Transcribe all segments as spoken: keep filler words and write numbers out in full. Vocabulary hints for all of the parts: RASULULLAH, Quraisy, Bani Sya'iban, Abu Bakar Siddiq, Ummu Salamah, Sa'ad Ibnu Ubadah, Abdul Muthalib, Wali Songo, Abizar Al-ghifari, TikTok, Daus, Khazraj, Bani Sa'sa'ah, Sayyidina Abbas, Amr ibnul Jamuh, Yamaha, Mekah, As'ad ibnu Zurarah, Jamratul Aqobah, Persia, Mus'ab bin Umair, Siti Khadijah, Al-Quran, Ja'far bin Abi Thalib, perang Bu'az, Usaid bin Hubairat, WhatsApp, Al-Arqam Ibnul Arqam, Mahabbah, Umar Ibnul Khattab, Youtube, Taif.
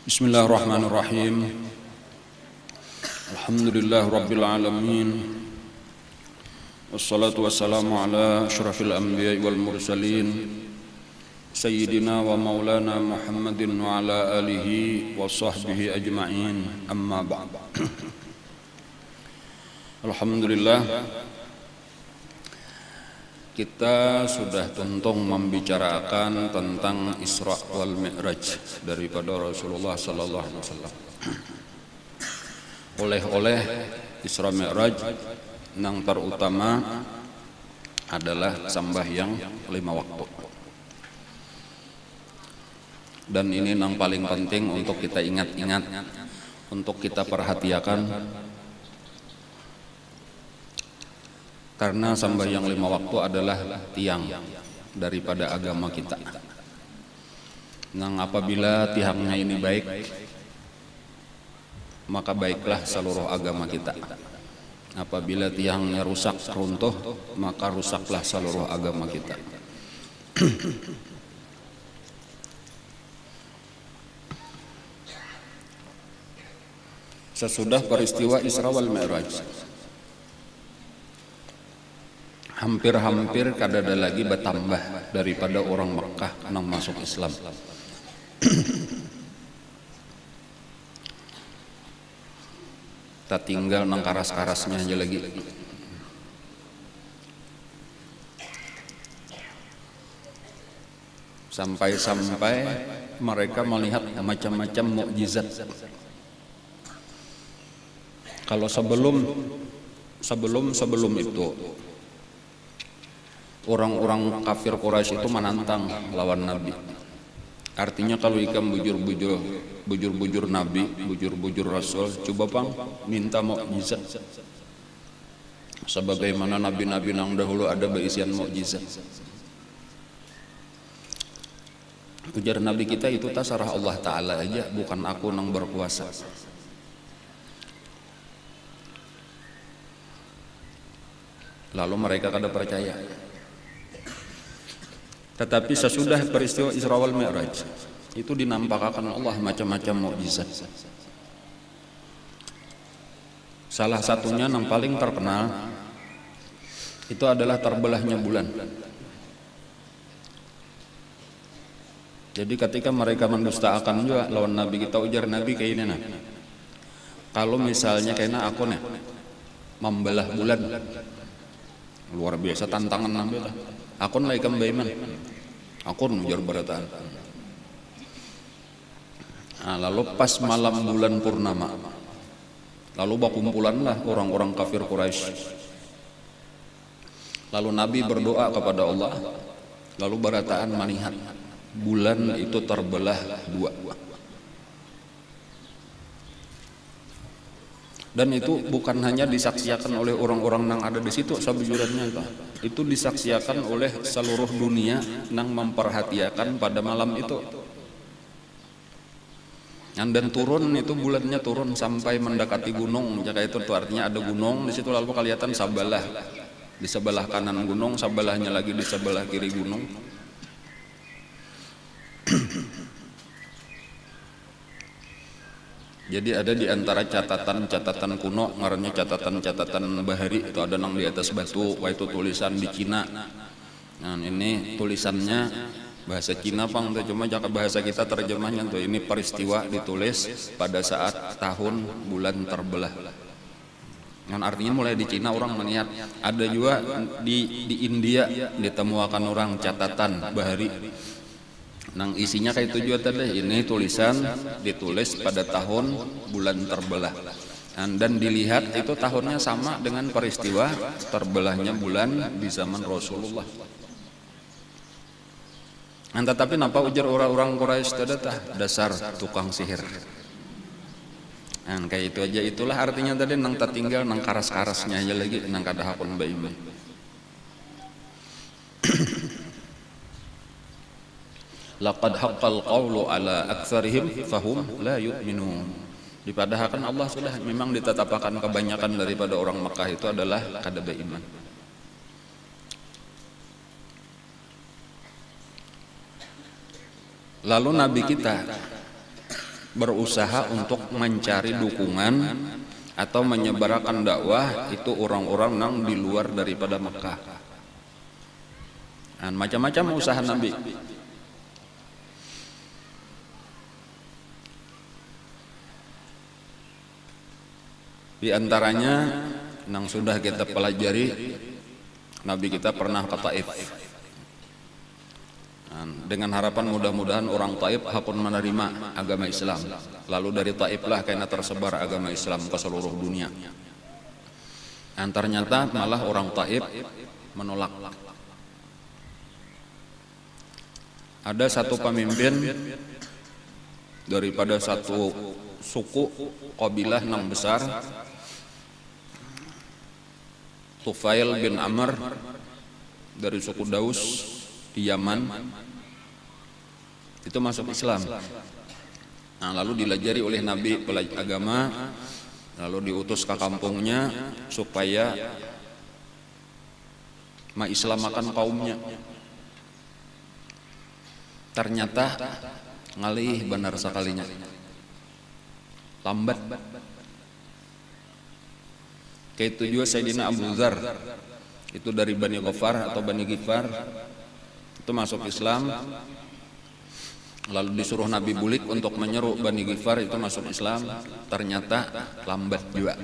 Bismillahirrahmanirrahim. Alhamdulillah Rabbil Alamin. Wassalatu wassalamu ala asyrafil anbiya wal mursalin Sayyidina wa maulana Muhammadin wa ala alihi wa sahbihi ajma'in. Amma ba'd. Alhamdulillah, kita sudah tentu membicarakan tentang Isra wal Mi'raj daripada Rasulullah sallallahu alaihi wasallam. Oleh-oleh Isra Mi'raj nang terutama adalah sembahyang lima waktu. Dan ini nang paling penting untuk kita ingat-ingat, untuk kita perhatikan. Karena sembahyang lima waktu adalah tiang daripada agama kita. Nang apabila tiangnya ini baik, maka baiklah seluruh agama kita. Apabila tiangnya rusak, runtuh, maka rusaklah seluruh agama kita. Sesudah peristiwa Isra wal Mi'raj, hampir-hampir kadada lagi bertambah daripada orang Mekkah nang masuk Islam. Tak tinggal nang karas-karasnya aja lagi. Sampai-sampai mereka melihat macam-macam mukjizat. Kalau sebelum sebelum sebelum itu orang-orang kafir Quraisy itu menantang lawan Nabi. Artinya kalau ikam bujur-bujur, bujur-bujur Nabi, bujur-bujur Rasul, coba pang minta mukjizat. Sebagaimana nabi-nabi nang dahulu ada berisian mukjizat. Ujar Nabi kita itu tasarah Allah Taala aja, bukan aku nang berkuasa. Lalu mereka kada percaya. Tetapi sesudah peristiwa Isra wal Mi'raj itu dinampakkan Allah macam-macam mukjizat. Salah satunya yang paling terkenal itu adalah terbelahnya bulan. Jadi ketika mereka mendustakan juga lawan Nabi kita, ujar Nabi kayak ini, nah, kalau misalnya kayaknya aku nih membelah bulan, luar biasa tantangan Nabi lah. Akun laika baiman, akun ujar berataan. Nah, lalu pas malam bulan purnama, lalu bakumpulanlah orang-orang kafir Quraisy. Lalu Nabi berdoa kepada Allah, lalu berataan melihat bulan itu terbelah dua. Dan itu bukan hanya disaksikan oleh orang-orang yang ada di situ, sebujurannya itu, itu disaksikan oleh seluruh dunia yang memperhatikan pada malam itu. Dan turun itu bulannya turun sampai mendekati gunung, jika itu tuh artinya ada gunung di situ, lalu kelihatan sabalah di sebelah kanan gunung, sabalahnya lagi di sebelah kiri gunung. Jadi ada di antara catatan-catatan kuno, ngarannya catatan-catatan bahari, itu ada nang di atas batu, wah itu tulisan di Cina. Nah ini tulisannya bahasa Cina pang, cuma jaka bahasa kita terjemahnya tuh ini peristiwa ditulis pada saat tahun bulan terbelah. Nah artinya mulai di Cina orang melihat, ada juga di di India ditemukan orang catatan bahari. Nang isinya kayak tujuan tadi, ini tulisan ditulis pada tahun bulan terbelah. Dan dilihat itu tahunnya sama dengan peristiwa terbelahnya bulan di zaman Rasulullah. Nah, tetapi napa ujar orang-orang Quraisy tadi tah, dasar tukang sihir. Nah, kayak itu aja, itulah artinya tadi nang tertinggal nang karas-karasnya aja lagi nang kada hakun bayi-bayi. Laqad haqqal qawlu ala aktsarihim fahum la yu'minun. Dipadahkan Allah sudah memang ditetapkan kebanyakan daripada orang Mekkah itu adalah kada beriman. Lalu Nabi kita berusaha untuk mencari dukungan atau menyebarkan dakwah itu orang-orang yang di luar daripada Mekah. Nah, macam-macam usaha Nabi. Di antaranya yang sudah kita pelajari, Nabi kita pernah ke Taif. Dengan harapan mudah-mudahan orang Taif akan menerima agama Islam. Lalu dari Taiflah karena tersebar agama Islam ke seluruh dunia. Dan ternyata malah orang Taif menolak. Ada satu pemimpin daripada satu suku kabilah enam besar, Tufail bin Amr dari suku Daus di Yaman, itu masuk Islam. Nah, lalu dilajari oleh Nabi agama, lalu diutus ke kampungnya supaya mengislamakan kaumnya. Ternyata ngalih benar sekalinya, lambat. Kayak itu juga Sayyidina Abuzar, itu dari Bani Ghifar atau Bani Ghifar, itu masuk Islam. Lalu disuruh Nabi bulik untuk menyeru Bani Ghifar itu masuk Islam, ternyata lambat juga.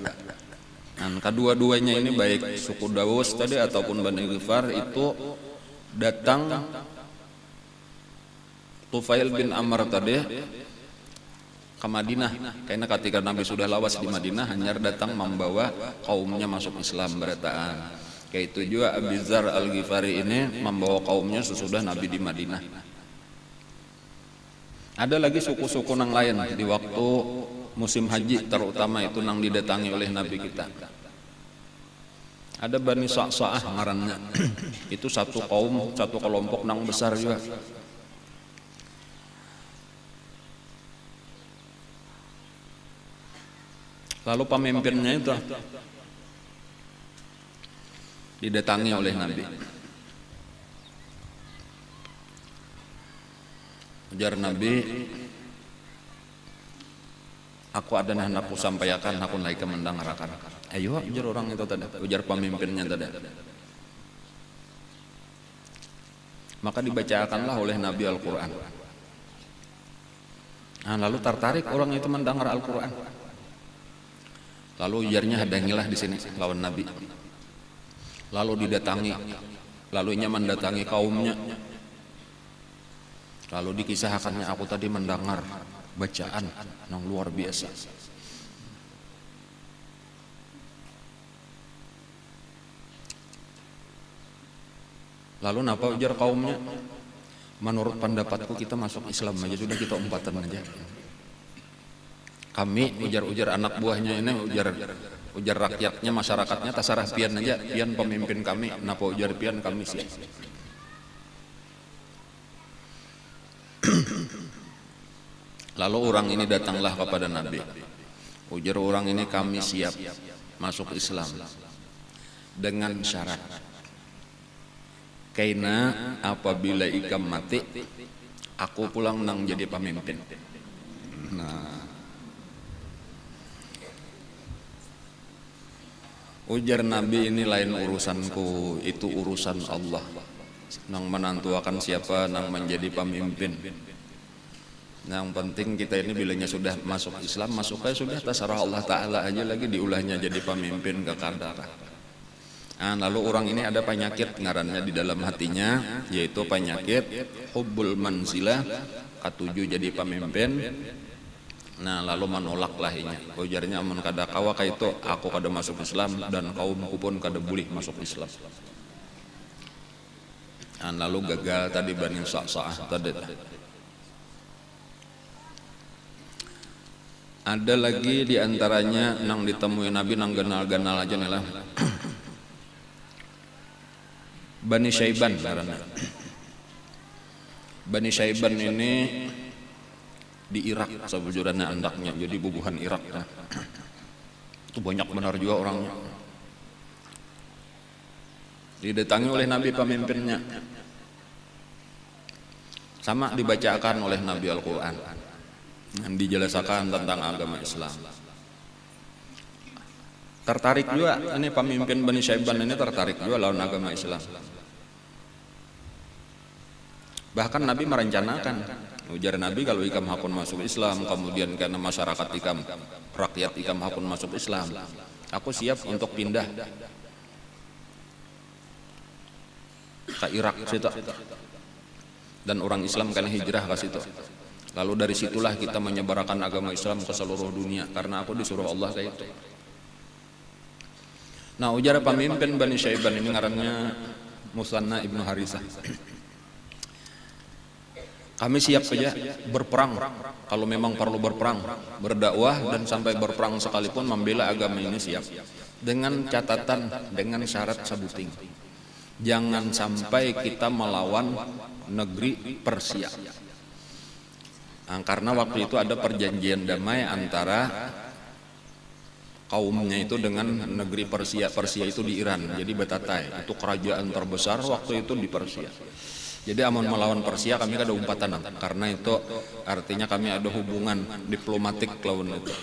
Dan kedua-duanya ini, baik suku Daus tadi ataupun Bani Ghifar, itu datang Tufail bin Amr tadi ke Madinah, karena ketika Nabi sudah lawas di Madinah hanya datang membawa kaumnya masuk Islam berataan. Kayak itu juga Abizar Al-ghifari ini membawa kaumnya sesudah Nabi di Madinah. Ada lagi suku-suku nang lain di waktu musim haji terutama itu nang didatangi oleh Nabi kita. Ada Bani Sa'sa'ah ngarannya, itu satu kaum, satu kelompok nang besar juga. Lalu pemimpinnya itu didatangi oleh Nabi. Ujar Nabi, aku ada nah aku sampaikan, aku naik ke mendang rakan. Ayo, ujar orang itu tadi, ujar pemimpinnya tadi. Maka dibacakanlah oleh Nabi Al-Quran. Nah, lalu tertarik orang itu mendengar Al-Quran. Lalu ujarnya, hadangilah di sini lawan Nabi. Lalu didatangi, lalu inya mendatangi kaumnya. Lalu dikisahkannya, aku tadi mendengar bacaan yang luar biasa. Lalu napa ujar kaumnya? Menurut pendapatku kita masuk Islam aja sudah, kita umpatan aja. Kami ujar-ujar anak buahnya ini, ujar ujar rakyatnya, masyarakatnya, tasarah pian aja, pian pemimpin kami, napa ujar pian kami sih. Lalu orang ini datanglah kepada Nabi. Ujar orang ini, kami siap masuk Islam dengan syarat. Kaina apabila ikam mati, aku pulang nang jadi pemimpin. Nah, ujar Nabi ini, lain urusanku, itu urusan Allah. Nang menentukan siapa nang menjadi pemimpin. Yang penting kita ini bilanya sudah masuk Islam, masuknya sudah terserah Allah Ta'ala aja, lagi diulahnya jadi pemimpin ke kadar. Nah, lalu orang ini ada penyakit ngarannya di dalam hatinya, yaitu penyakit hubbul manzilah, katuju jadi pemimpin. Nah, lalu menolak lahinya. Ujarnya, amun kada kawa kaitu, aku kada masuk Islam dan kaumku pun kada boleh masuk Islam. Nah, lalu gagal tadi Bani Sa'sa'ah tadi. Ada lagi diantaranya nang ditemui Nabi nang ganal-ganal aja nih lah. Bani Sya'iban karena Bani Sya'iban ini di Irak sebujurannya andaknya, jadi bubuhan Irak nah. Itu banyak benar juga orangnya. Didatangi oleh Nabi pemimpinnya, sama dibacakan oleh Nabi Al-Quran. yang dijelaskan tentang agama Islam. Tertarik juga ini pemimpin Bani Sya'iban ini, tertarik juga lawan agama Islam. Bahkan Nabi merencanakan, ujar Nabi kalau Ikam Hakun masuk Islam, kemudian karena masyarakat Ikam, rakyat Ikam Hakun masuk Islam, aku siap untuk pindah ke Irak situ, dan orang Islam kan hijrah ke situ. Lalu dari situlah kita menyebarkan agama Islam ke seluruh dunia, karena aku disuruh Allah kayak itu. Nah, ujar pemimpin Bani Sya'iban ini ngarannya Musanna ibnu Harisah. Kami siap saja berperang kalau memang perlu berperang, berdakwah dan sampai berperang sekalipun membela agama ini siap. Dengan catatan, dengan syarat sebuting, jangan sampai kita melawan negeri Persia. Nah, karena waktu itu ada perjanjian damai antara kaumnya itu dengan negeri Persia. Persia itu di Iran, jadi Batatai itu kerajaan terbesar waktu itu di Persia. Jadi aman melawan Persia kami ada umpatan, karena itu artinya kami ada hubungan diplomatik lawan itu.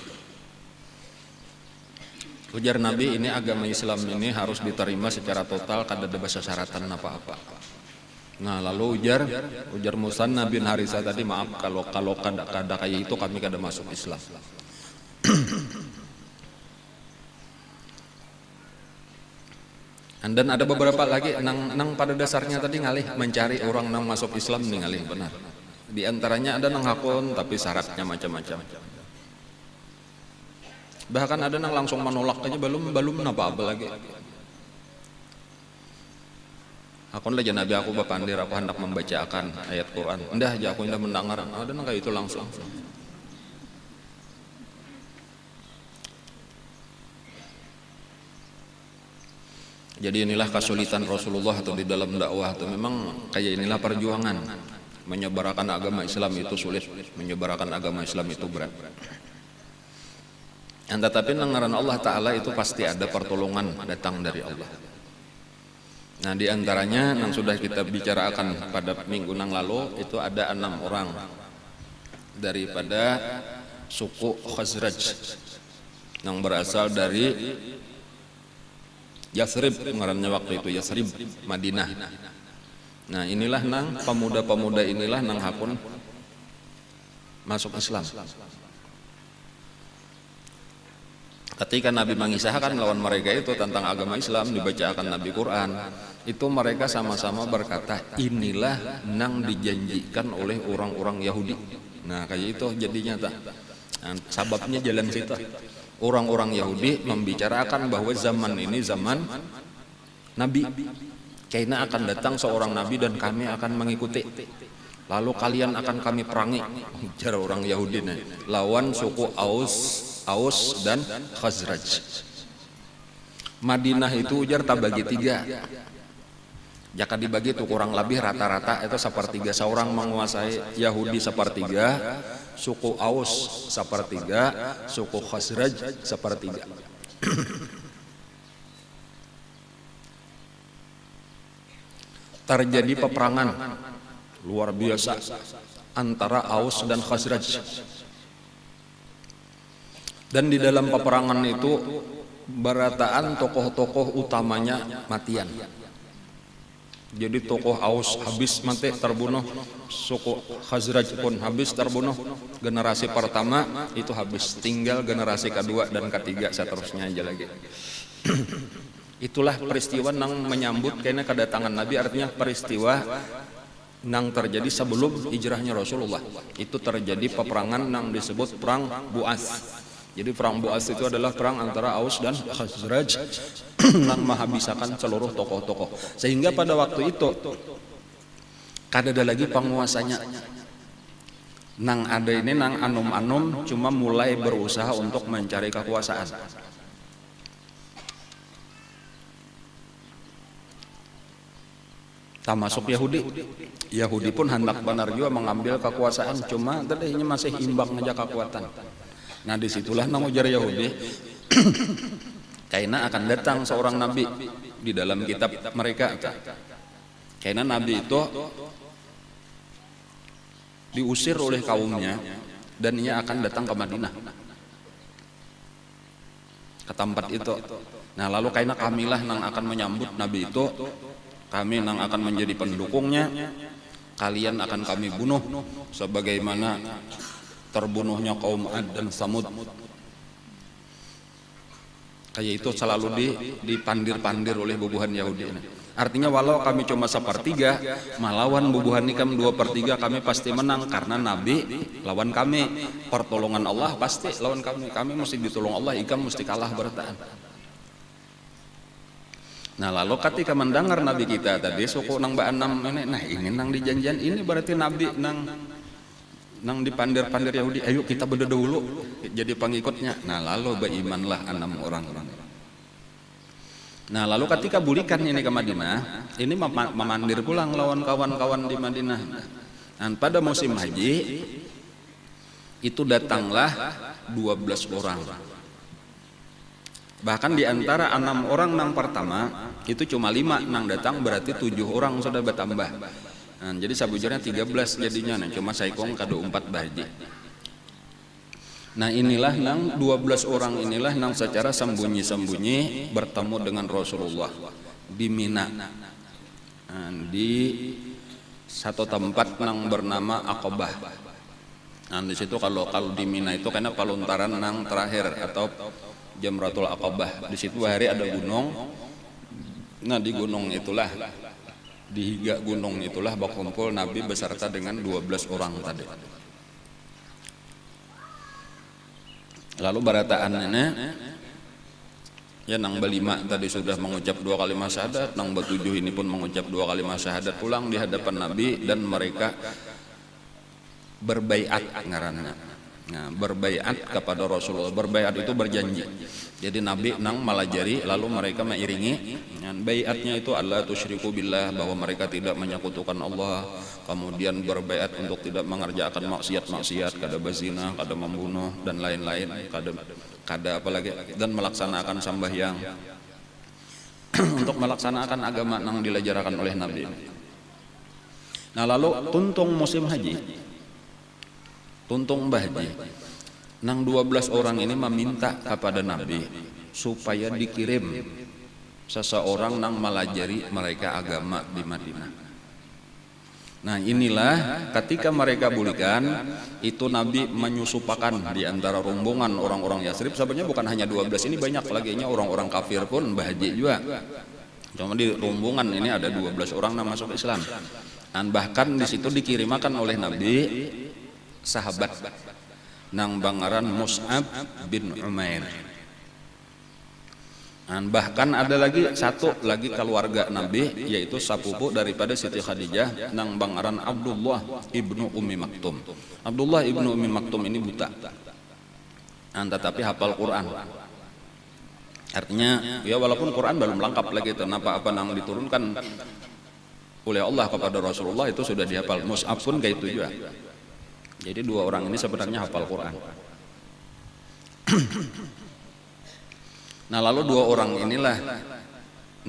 Ujar Nabi ini agama Islam ini harus diterima secara total, kada ada bahasa syaratan apa-apa. Nah lalu ujar ujar Musanna bin Harisah tadi, maaf kalau kalau kada kada kayak itu kami kada masuk Islam. Dan ada beberapa lagi nang, nang pada dasarnya tadi ngalih mencari orang nang masuk Islam nih ngalih benar. Di antaranya ada nang hakun tapi syaratnya macam-macam. Bahkan ada nang langsung menolak aja, belum belum napa lagi. Hakun lah Nabi aku bapandir aku hendak membacakan ayat Quran. Endah aja aku hendak mendengar. Ada nang kayak itu langsung. Jadi inilah kesulitan Rasulullah atau di dalam dakwah itu, memang kayak inilah perjuangan menyebarkan agama Islam itu sulit, menyebarkan agama Islam itu berat. Dan tetapi ngaran Allah Taala itu pasti ada pertolongan datang dari Allah. Nah diantaranya yang sudah kita bicarakan pada minggu nang lalu itu ada enam orang daripada suku Khazraj yang berasal dari Yasrib, ngarannya waktu itu Yasrib, Madinah. Nah inilah nang pemuda-pemuda inilah nang hakun masuk Islam. Ketika Nabi mengisahkan lawan mereka itu tentang agama Islam, dibacakan Nabi Quran, itu mereka sama-sama berkata, inilah nang dijanjikan oleh orang-orang Yahudi. Nah kayak itu jadinya tak. Nah, sababnya jalan cerita. Orang-orang Yahudi membicarakan bahwa zaman ini zaman Nabi, karena akan datang seorang Nabi dan kami akan mengikuti. Lalu kalian akan kami perangi. Cara orang Yahudi nih, lawan suku Aus, Aus dan Khazraj. Madinah itu ujar tak bagi tiga. Jika dibagi itu kurang lebih rata-rata itu sepertiga. Seorang menguasai Yahudi sepertiga, suku Aus sepertiga, suku Khazraj sepertiga. Terjadi peperangan luar biasa antara Aus dan Khazraj. Dan di dalam peperangan itu berataan tokoh-tokoh utamanya matian. Jadi tokoh Aus habis mati terbunuh, suku Khazraj pun habis terbunuh. Generasi pertama itu habis, tinggal generasi kedua dan ketiga seterusnya aja lagi. Itulah peristiwa nang menyambut karena kedatangan Nabi, artinya peristiwa nang terjadi sebelum hijrahnya Rasulullah. Itu terjadi peperangan nang disebut perang Bu'az. Jadi perang Bu'az itu adalah perang antara Aus dan Khazraj yang menghabiskan seluruh tokoh-tokoh. Sehingga pada waktu itu kada ada lagi penguasanya. Nang ada ini nang anum-anum cuma mulai berusaha untuk mencari kekuasaan. Tak masuk Yahudi, Yahudi pun hendak benar juga mengambil kekuasaan, cuma tadinya masih imbang aja kekuatan. Nah disitulah nang ujar Yahudi karena akan datang seorang Nabi di dalam kitab mereka. Karena Nabi itu diusir oleh kaumnya dan ia akan datang ke Madinah. Ke tempat itu. Nah, lalu kaina kami lah nang akan menyambut Nabi itu, kami nang akan menjadi pendukungnya, kalian akan kami bunuh sebagaimana terbunuhnya kaum Ad dan Samud. Kayak itu selalu dipandir-pandir oleh bubuhan Yahudi ini. Artinya walau kami cuma sepertiga, melawan bubuhan nikam dua per tiga kami pasti menang, karena Nabi lawan kami, pertolongan Allah pasti lawan kami, kami mesti ditolong Allah, ikam mesti kalah bertahan. Nah lalu ketika mendengar Nabi kita tadi suku nang ba enam ini, nah ini nang dijanjian ini berarti Nabi nang nang dipandir-pandir Yahudi, ayo kita beda dulu jadi pengikutnya. Nah lalu berimanlah enam orang. Nah lalu ketika bulikan ini ke Madinah, ini memandir pulang lawan kawan-kawan di Madinah. Dan pada musim haji itu datanglah dua belas orang. Bahkan di antara enam orang nang pertama itu cuma lima nang datang, berarti tujuh orang sudah bertambah. Nah, jadi sabujurnya tiga belas jadinya, nah, cuma saikong kado empat bahaji. Nah inilah nang dua belas orang inilah nang secara sembunyi-sembunyi bertemu dengan Rasulullah di Mina, nah, di satu tempat nang bernama Aqobah. Nah di situ kalau kalau di Mina itu karena pelontaran nang terakhir atau Jamratul Aqobah. Di situ hari ada gunung. Nah di gunung itulah, di higa gunung itulah berkumpul Nabi beserta dengan dua belas orang tadi. Lalu barataannya ya nang balima tadi sudah mengucap dua kalimat syahadat, nang batujuh ini pun mengucap dua kalimat syahadat pulang di hadapan Nabi dan mereka berbaiat ngarannya. Nah, berbaiat kepada Rasulullah. Berbaiat itu berjanji. Jadi Nabi nang malajari lalu mereka mengiringi. Baiatnya itu Allah tusyriku billah, bahwa mereka tidak menyekutukan Allah. Kemudian berbaiat untuk tidak mengerjakan maksiat-maksiat, kada berzina, kada membunuh dan lain-lain, kada kada apalagi, dan melaksanakan sembahyang. Untuk melaksanakan agama nang dilajarkan oleh Nabi. Nah, lalu tuntung musim haji. Tuntung bahji nang dua belas orang ini meminta kepada Nabi supaya dikirim seseorang nang melajari mereka agama di Madinah. Nah inilah ketika mereka bulikan itu Nabi menyusupakan di antara rombongan orang-orang Yasrib. Sebenarnya bukan hanya dua belas ini, banyak lagi nya orang-orang kafir pun bahji juga, cuma di rombongan ini ada dua belas orang nang masuk Islam. Dan bahkan di situ dikirimakan oleh Nabi sahabat nang bangaran Mus'ab bin Umair. Dan bahkan ada lagi satu lagi keluarga Nabi yaitu sapupu daripada Siti Khadijah nang bangaran Abdullah Ibnu Ummi Maktum. Abdullah Ibnu Ummi Maktum ini buta, dan tetapi hafal Quran. Artinya ya walaupun Quran belum lengkap lagi itu, apa-apa nang diturunkan oleh Allah kepada Rasulullah itu sudah dihafal. Mus'ab pun kayak itu juga. Jadi dua orang ini sebenarnya hafal Quran. Nah lalu dua orang inilah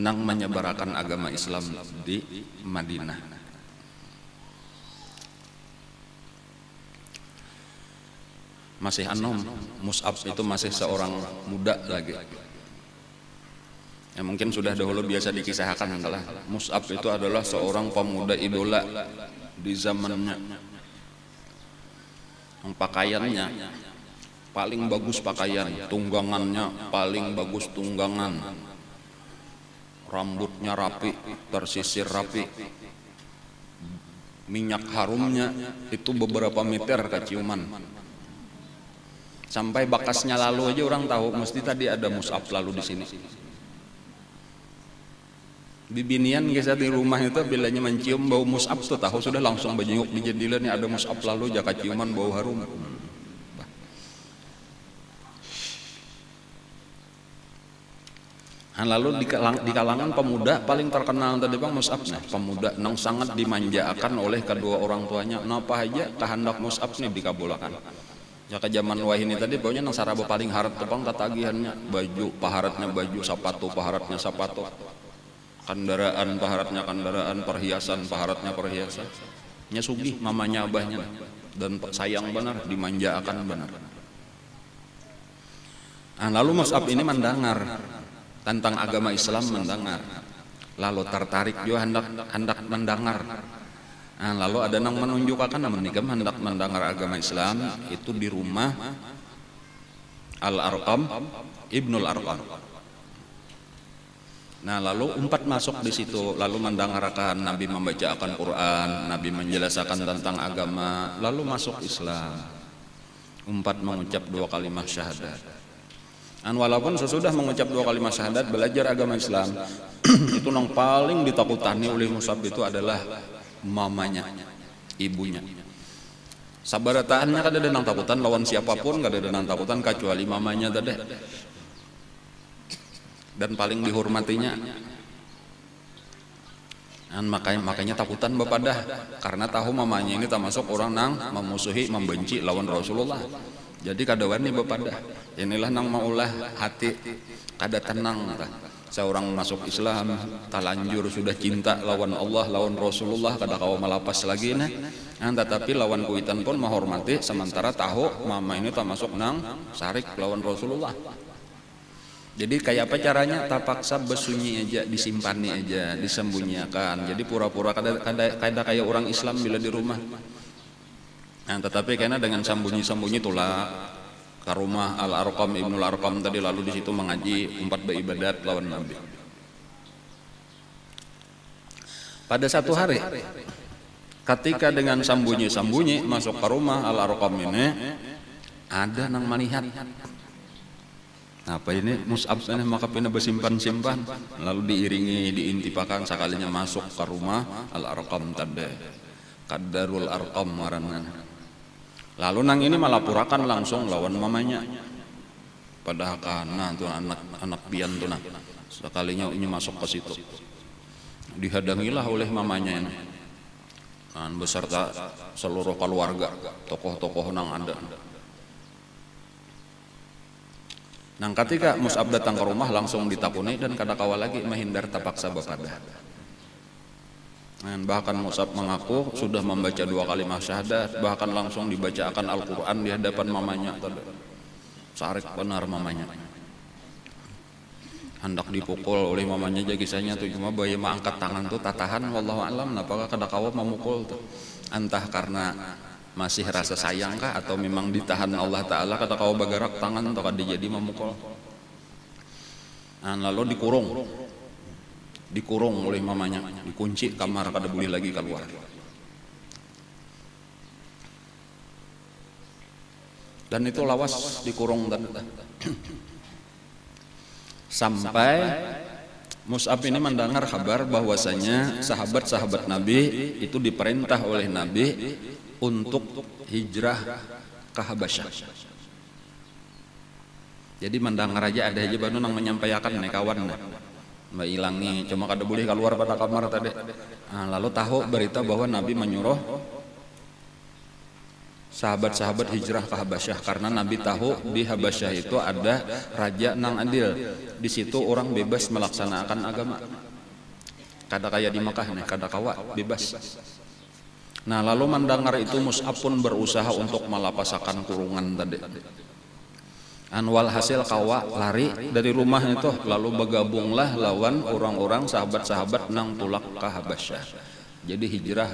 nang menyebarkan agama Islam di Madinah. Masih anom, Mus'ab itu masih seorang muda lagi. Ya mungkin sudah dahulu biasa dikisahkan lah. Mus'ab itu adalah seorang pemuda idola di zamannya. Pakaiannya paling bagus pakaian, tunggangannya paling bagus tunggangan, rambutnya rapi, tersisir rapi, minyak harumnya itu beberapa meter keciuman. Sampai bakasnya lalu aja orang tahu mesti tadi ada Mus'ab lalu di sini. Bibinian guys di rumah itu bilanya mencium bau Mus'ab tuh tahu sudah langsung bajenguk di jendela, nih ada Mus'ab lalu jaka ciuman bau harum. Nah, lalu di, kalang, di kalangan pemuda paling terkenal tadi bang Mus'ab, nah pemuda nang sangat dimanjakan oleh kedua orang tuanya. Napa aja kehendak Mus'ab nih dikabulakan. Jaka zaman wahini tadi baunya nang saraba paling harat tepang tatagihannya, baju paharatnya baju, sepatu paharatnya sepatu. Kendaraan paharatnya kendaraan, perhiasan paharatnya perhiasan. Nya sugih mamanya abahnya. dan sayang benar, dimanjakan benar. Nah, lalu Mus'ab ini mendengar tentang agama Islam, mendengar, lalu tertarik juga hendak hendak mendengar. Nah, lalu ada yang menunjukkan menikam hendak mendengar agama Islam itu di rumah Al-Arqam Ibnul Arqam. Nah, lalu umpat masuk di situ, lalu mendengarkan Nabi membacakan Quran, Nabi menjelaskan tentang agama, lalu masuk Islam. Umpat mengucap dua kalimat syahadat. Dan walaupun sesudah mengucap dua kalimat syahadat belajar agama Islam, itu yang paling ditakutani oleh Mus'ab itu adalah mamanya, ibunya. Sabarataannya kada ada nang takutan lawan siapapun, kada ada nang takutan kecuali mamanya tadi. Dan paling dihormatinya, dan makanya makanya takutan bepadah karena tahu mamanya ini termasuk orang nang memusuhi, membenci lawan Rasulullah. Jadi kada wani bepadah. Inilah nang maulah hati kada tenang. Seorang masuk Islam talanjur sudah cinta lawan Allah, lawan Rasulullah, kada kawa malapas lagi nah. Nah, tetapi lawan kuitan pun menghormati, sementara tahu mama ini termasuk nang syarik lawan Rasulullah. Jadi kayak apa caranya? Tak paksa besunyi aja, disimpani aja, disembunyikan. Jadi pura-pura kada kada kayak orang Islam bila di rumah. Nah, tetapi karena dengan sembunyi-sembunyi itulah ke rumah Al-Arqam Ibnul Arqam tadi, lalu di situ mengaji, umpat beribadat lawan Nabi. Pada satu hari, ketika dengan sembunyi-sembunyi masuk ke rumah Al-Arqam ini, ada nang melihat. Apa ini Mus'ab sana maka pindah bersimpan-simpan, lalu diiringi diintipakan sekalinya masuk ke rumah Al-Arqam tadi, Kadarul Arqam maranan. Lalu nang ini malapurakan langsung lawan mamanya. Padahal kana tuh anak anak pian tuh nah. Sekalinya ini masuk ke situ, dihadangilah oleh mamanya ini, dan beserta seluruh keluarga, tokoh-tokoh nang ada. Nang ketika Mus'ab datang ke rumah langsung ditakuni dan kada kawa lagi menghindar tapaksa bepadah. Dan bahkan Mus'ab mengaku sudah membaca dua kalimat syahadat, bahkan langsung dibacakan Al-Quran di hadapan mamanya. Sarik benar mamanya. Hendak dipukul oleh mamanya aja kisahnya tuh, cuma bayi mengangkat tangan tuh tatahan, wallahu alam, apakah kada kawa memukul tuh? Entah karena masih rasa sayang kah atau memang ditahan Allah Ta'ala, kata kau bagarak tangan atau kada jadi memukul. Nah, lalu dikurung dikurung oleh mamanya, dikunci kamar, kada boleh lagi keluar. Dan itu lawas dikurung dan sampai Mus'ab ini mendengar kabar bahwasanya sahabat-sahabat Nabi itu diperintah oleh Nabi untuk hijrah ke Habasyah. Jadi mendengar aja ada aja banu nang menyampaikan nih kawan nah. Mbak ilangi cuma kada boleh keluar pada kamar tadi. Nah, lalu tahu berita bahwa Nabi menyuruh sahabat-sahabat hijrah ke Habasyah karena Nabi tahu di Habasyah itu ada raja nang adil. Di situ orang bebas melaksanakan agama. Kada kaya di Mekah nih, kada kawa bebas. Nah, lalu mendengar itu Mus'ab pun berusaha untuk melapasakan kurungan tadi. Anwal hasil kawa lari dari rumah itu, lalu bergabunglah lawan orang-orang sahabat-sahabat nang tulak ke Habasyah. Jadi hijrah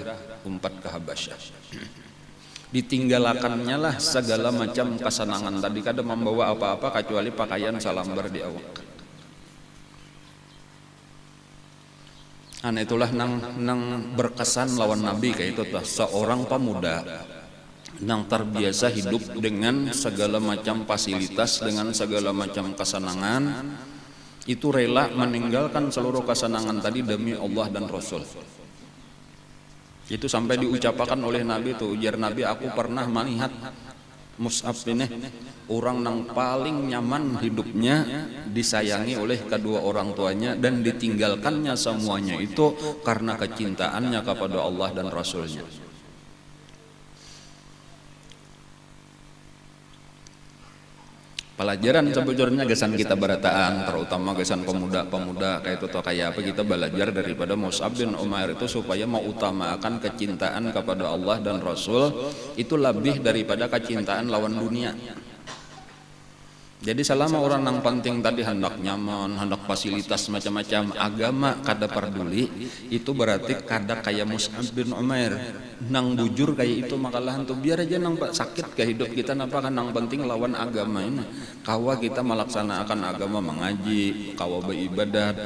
umpat ke Habasyah. Ditinggalakannya lah segala macam kesenangan tadi, kada membawa apa-apa kecuali pakaian salambar di awak. Nah, itulah nang nang berkesan lawan Nabi kayak itu tuh, seorang pemuda nang terbiasa hidup dengan segala macam fasilitas, dengan segala macam kesenangan, itu rela meninggalkan seluruh kesenangan tadi demi Allah dan Rasul. Itu sampai diucapkan oleh Nabi tuh, ujar Nabi, aku pernah melihat Mus'ab ini orang yang paling nyaman hidupnya, disayangi oleh kedua orang tuanya dan ditinggalkannya semuanya itu karena kecintaannya kepada Allah dan Rasulnya. Pelajaran sebujurnya gesan kita berataan, terutama gesan pemuda-pemuda kayak itu atau kayak apa, kita belajar daripada Mus'ab bin Umair itu supaya mau utamakan kecintaan kepada Allah dan Rasul itu lebih daripada kecintaan lawan dunia. Jadi selama orang yang penting tadi hendak nyaman, hendak fasilitas macam-macam, agama kada peduli, itu berarti kada kayak Mus'ab bin Umair. Nang bujur kayak itu makalahan tuh biar aja nang sakit ke hidup kita, napa kan nang penting lawan agama ini. Kawa kita melaksanakan agama, mengaji, kawa beribadat,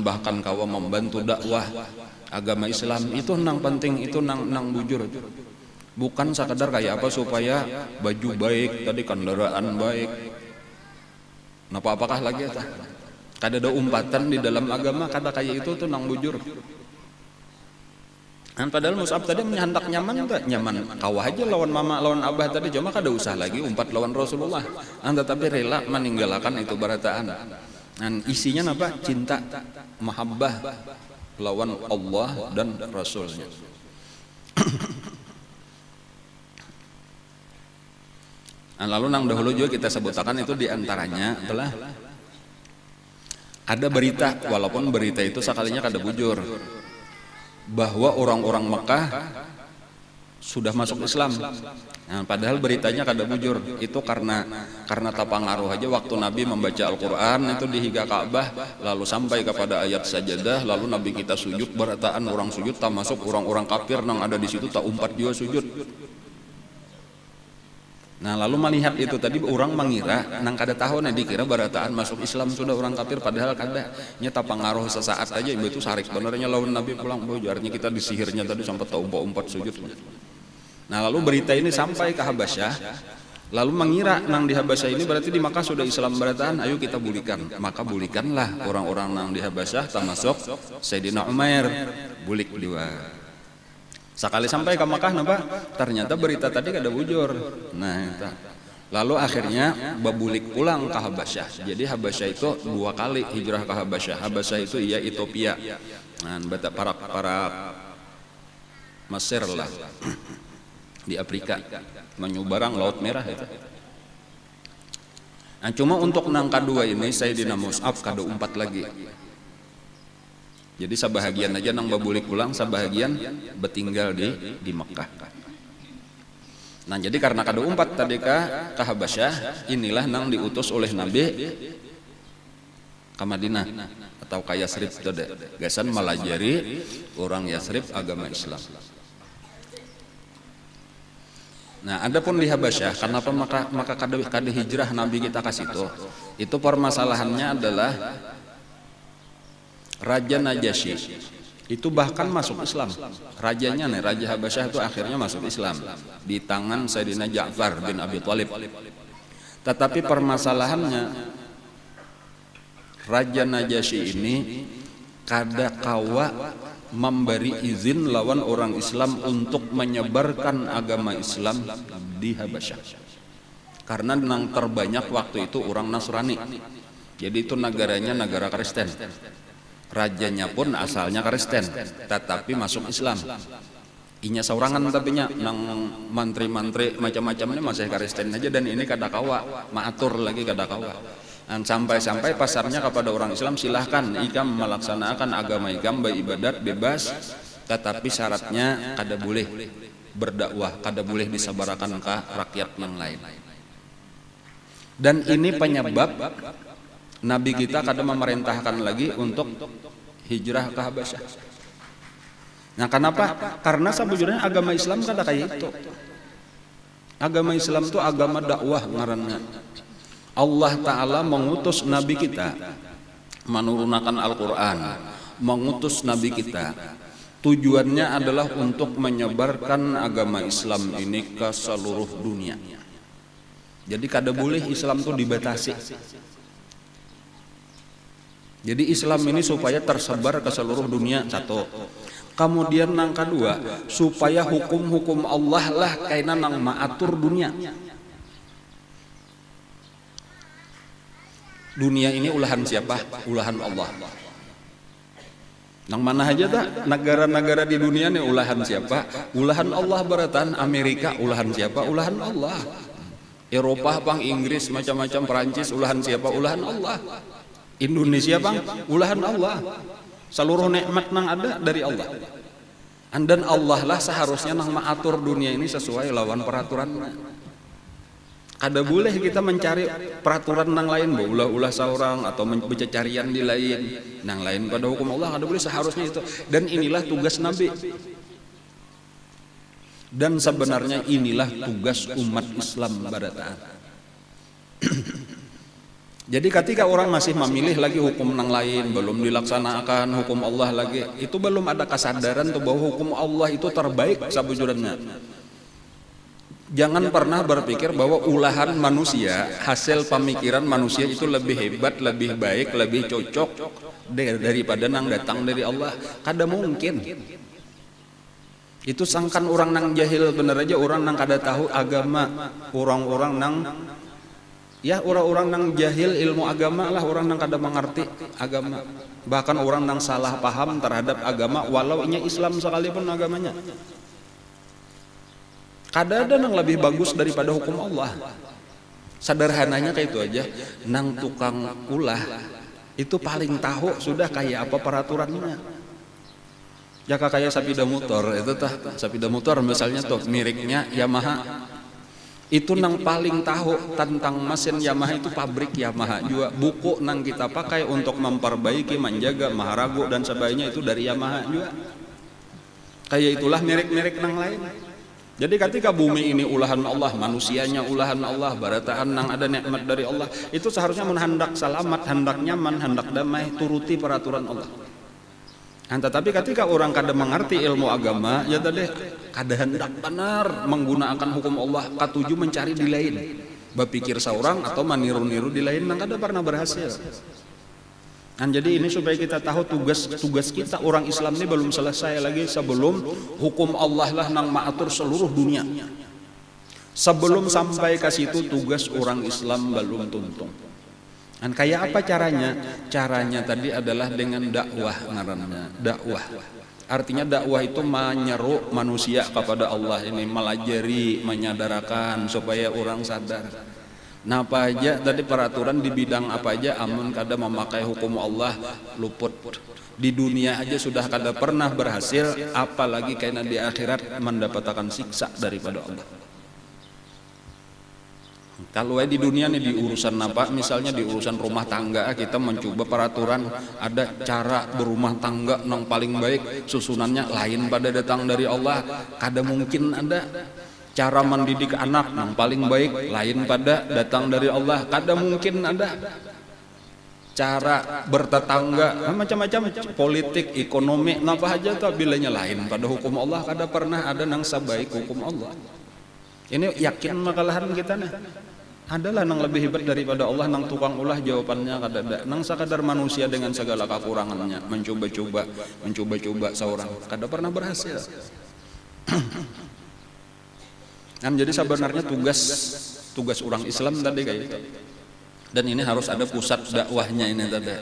bahkan kawa membantu dakwah agama Islam, itu nang penting, itu nang nang bujur. Bukan sekadar kayak apa supaya baju baik, tadi kendaraan baik. Napa apakah lagi ya? Kada ada umpatan di dalam agama, kada kayak itu tuh nang bujur. Dan padahal Mus'ab tadi hendak nyaman, tak nyaman. Kawah aja lawan mama, lawan abah tadi, cuma kada usah lagi umpat lawan Rasulullah. Anda tapi rela meninggalkan itu barataan. Dan isinya apa? Cinta, mahabbah lawan Allah dan Rasulnya. Nah, lalu nang dahulu juga kita sebutkan itu diantaranya telah ada berita, walaupun berita itu sekalinya kada bujur, bahwa orang-orang Mekah sudah masuk Islam. Nah, padahal beritanya kada bujur, itu karena karena tapangaruh aja waktu Nabi membaca Al-Quran itu di higa Ka'bah, lalu sampai kepada ayat sajadah, lalu Nabi kita sujud berataan orang sujud, tak masuk orang-orang kafir nang ada di situ tak umpat juga sujud. Nah, lalu melihat itu tadi orang mengira nang kada tahu nih, dikira barataan masuk Islam sudah orang kafir, padahal kada. Nyata pengaruh sesaat aja itu sarik benernya lawan Nabi pulang, bahwa jarnya kita disihirnya tadi sampai umpat-umpat sujud. Nah, lalu berita ini sampai ke Habasyah, lalu mengira nang di Habasyah ini berarti di Makkah sudah Islam barataan, ayo kita bulikan. Maka bulikanlah orang-orang nang di Habasyah termasuk Sayyidina Umair, bulik dua. Sekali sampai ke Makkah, napa? Ternyata berita tadi kada bujur. Nah, itu. Lalu akhirnya babulik pulang ke Habasyah. Jadi Habasyah itu dua kali hijrah ke Habasyah. Habasyah itu ya Ethiopia. Nah, para para Mesir lah di Afrika, menyubarang Laut Merah itu. Nah, cuma untuk nang kedua ini Sayyidina Mus'ab kada umpat lagi. Jadi sebahagian aja nang babulik pulang, sebahagian bertinggal di di Mekah. Nah, jadi karena kada umpat tadi ka ke Habasyah, inilah nang diutus oleh Nabi ke Madinah atau ke Yasrib tadi. Gasan melajari orang Yasrib agama Islam. Nah, adapun di Habasyah, kenapa maka maka kada kada hijrah Nabi kita ke situ? Itu permasalahannya adalah Raja Najasyi itu bahkan masuk Islam. Rajanya nih, Raja Habasyah itu akhirnya masuk Islam di tangan Sayyidina Ja'far bin Abi Thalib. Tetapi permasalahannya Raja Najasyi ini kada kawa memberi izin lawan orang Islam untuk menyebarkan agama Islam di Habasyah. Karena nang terbanyak waktu itu orang Nasrani. Jadi itu negaranya negara Kristen. Rajanya pun asalnya Kristen, tetapi masuk Islam. Inya saurangan tapinya nang mantri-mantri macam-macamnya masih Kristen aja, dan ini kada kawa maatur lagi kada kawa. Dan sampai-sampai pasarnya kepada orang Islam, silahkan ikam melaksanakan agama ikam beribadat bebas, tetapi syaratnya kada boleh berdakwah, kada boleh disabarakan ke rakyat yang lain. Dan ini penyebab Nabi kita kadang memerintahkan lagi untuk hijrah ke Habasyah. Nah, kenapa? Karena sebujurnya agama Islam kada kayak itu. Agama Islam itu agama dakwah ngarannya. Allah Ta'ala mengutus Nabi kita menurunkan Al-Quran, mengutus Nabi kita tujuannya adalah untuk menyebarkan agama Islam ini ke seluruh dunia. Jadi kada boleh Islam itu dibatasi. Jadi Islam ini supaya tersebar ke seluruh dunia, satu. Kemudian nang kedua, supaya hukum-hukum Allah lah kaina nang maatur dunia. Dunia ini ulahan siapa? Ulahan Allah. Nang mana aja tak? Negara-negara di dunia ini ulahan siapa? Ulahan Allah. Baratan Amerika ulahan siapa? Ulahan Allah. Eropa bang, Inggris, macam-macam, Perancis, ulahan siapa? Ulahan Allah. Indonesia bang, ulahan Allah. Seluruh nikmat nang ada dari Allah. Andan Allah lah seharusnya nang mengatur dunia ini sesuai lawan peraturan. Ada boleh kita mencari peraturan nang lain, ulah-ulah seorang atau mencarian di lain, nang lain pada hukum Allah, ada boleh seharusnya itu. Dan inilah tugas Nabi. Dan sebenarnya inilah tugas umat Islam pada taat. Jadi ketika orang masih memilih lagi hukum nang lain, belum dilaksanakan hukum Allah lagi, itu belum ada kesadaran tuh bahwa hukum Allah itu terbaik sabujurnya. Jangan pernah berpikir bahwa ulahan manusia, hasil pemikiran manusia itu lebih hebat, lebih baik, lebih cocok daripada nang datang dari Allah. Kada mungkin. Itu sangkan orang nang jahil, bener aja orang nang kada tahu agama, orang-orang nang ya orang-orang nang jahil ilmu agama lah, orang nang kada mengerti agama, bahkan orang nang salah paham terhadap agama walau nya Islam sekalipun agamanya. Kada ada nang lebih bagus daripada hukum Allah. Sederhananya kayak itu aja, nang tukang ulah itu paling tahu sudah kayak apa peraturannya. Jaka kayak sapida motor itu tah, sapida motor misalnya tuh miriknya Yamaha. Itu nang paling tahu tentang mesin Yamaha itu pabrik Yamaha juga. Buku nang kita pakai untuk memperbaiki, menjaga, maharago dan sebagainya itu dari Yamaha juga. Kayak itulah mirip-mirip nang lain. Jadi ketika bumi ini ulahan Allah, manusianya ulahan Allah, barataan nang ada nikmat dari Allah, itu seharusnya hendak selamat, hendak nyaman, hendak damai, turuti peraturan Allah. Nah, tetapi ketika orang kada mengerti ilmu agama, ya tadi kada hendak benar menggunakan hukum Allah, katuju mencari di lain, berpikir seorang atau meniru-niru di lain, nang kada pernah berhasil. Nah, jadi ini supaya kita tahu tugas-tugas kita orang Islam ini belum selesai lagi sebelum hukum Allah lah nang mengatur seluruh dunia. Sebelum sampai ke situ tugas orang Islam belum tuntung. Dan kayak apa caranya? Caranya tadi adalah dengan dakwah ngarannya. Dakwah artinya dakwah itu menyeru manusia kepada Allah, ini melajari, menyadarakan supaya orang sadar. Nah apa aja tadi peraturan di bidang apa aja, amun kada memakai hukum Allah luput. Di dunia aja sudah kada pernah berhasil, apalagi karena di akhirat mendapatkan siksa daripada Allah. Kalau di dunia nih di urusan apa, misalnya di urusan rumah tangga, kita mencoba peraturan, ada cara berumah tangga yang paling baik, susunannya lain pada datang dari Allah. Kada mungkin ada cara mendidik anak yang paling baik, lain pada datang dari Allah. Kada mungkin ada cara bertetangga, macam-macam politik, ekonomi, apa aja tuh bilanya lain pada hukum Allah. Kada pernah ada nang sebaik hukum Allah. Ini yakin makalahan kita nih. Adalah nang lebih hebat daripada Allah, nang tukang ulah jawabannya kada ada. Nang sakadar manusia dengan segala kekurangannya, mencoba-coba, mencoba-coba seorang kada pernah berhasil. Nah, jadi sebenarnya tugas tugas orang Islam tadi kayak itu. Dan ini harus ada pusat dakwahnya ini tadi.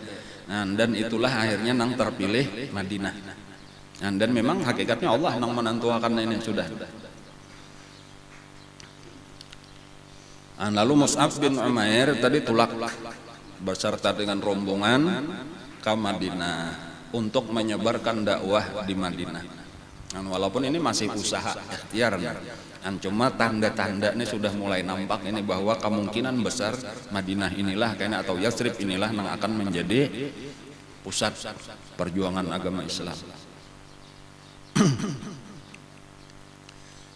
Nah, dan itulah akhirnya nang terpilih Madinah. Nah, dan memang hakikatnya Allah nang menentukan ini sudah. Lalu Mus'ab bin Umair tadi tulak berserta dengan rombongan ke Madinah untuk menyebarkan dakwah di Madinah. Dan walaupun ini masih usaha ikhtiar, dan cuma tanda-tanda ini sudah mulai nampak ini bahwa kemungkinan besar Madinah inilah kayaknya atau Yasrib inilah yang akan menjadi pusat perjuangan agama Islam.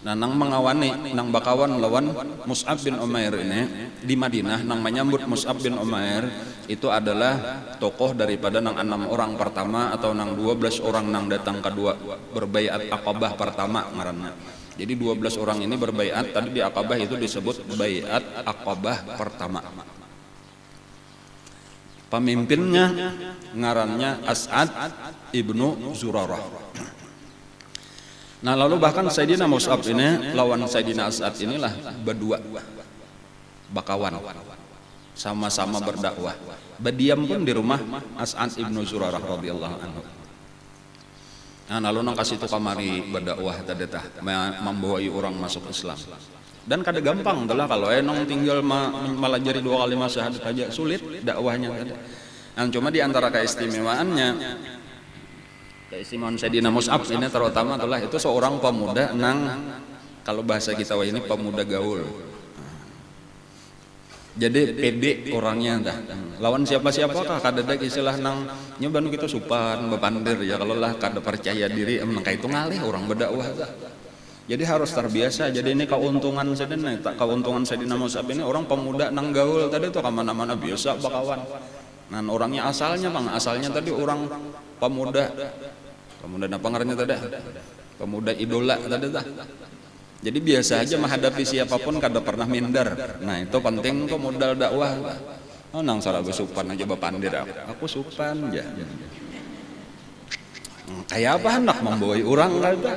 Nah, nang mengawani, nang bakawan lawan Mus'ab bin Umair ini di Madinah, nang menyambut Mus'ab bin Umair itu adalah tokoh daripada nang enam orang pertama atau nang dua belas orang nang datang kedua berbaiat Aqobah pertama ngaranna. Jadi dua belas orang ini berbaiat tadi di Aqobah, itu disebut baiat Aqobah pertama. Pemimpinnya ngarannya As'ad ibnu Zurarah. Nah lalu bahkan Sayyidina Mus'ab ini lawan Sayyidina As'ad inilah berdua bakawan, sama-sama berdakwah, berdiam pun di rumah As'ad ibnu Zurarah radhiyallahu anhu. Nah lalu nang kasih itu kamari berdakwah tadi tah, membawai orang masuk Islam. Dan kada gampang telah kalau enong tinggal ma, malah jadi dua kalimat syahadat aja sulit dakwahnya. Yang cuma diantara keistimewaannya, keistimewaan Sayyidina Mus'ab ini terutama telah itu seorang pemuda nang kalau bahasa kita ini pemuda gaul. Jadi pede orangnya dah. Lawan siapa-siapakah kadadak istilah nang nyoban kita supan bepandir ya kalau lah kada percaya diri menengka itu ngalih orang berdakwah. Jadi harus terbiasa. Jadi ini keuntungan Sayyidina tak keuntungan Sayyidina Mus'ab ini orang pemuda nang gaul tadi itu kemana-mana biasa bakawan. Nah orangnya asalnya bang asalnya tadi orang pemuda pemuda apa ngarannya tadi pemuda idola tadi dah. Jadi biasa aja menghadapi siapapun kada pernah minder. Nah itu penting tuh modal dakwah. Oh nang salah besupan aja bapandir aku. Aku supan aja. Kayak apa hendak membawai orang kata.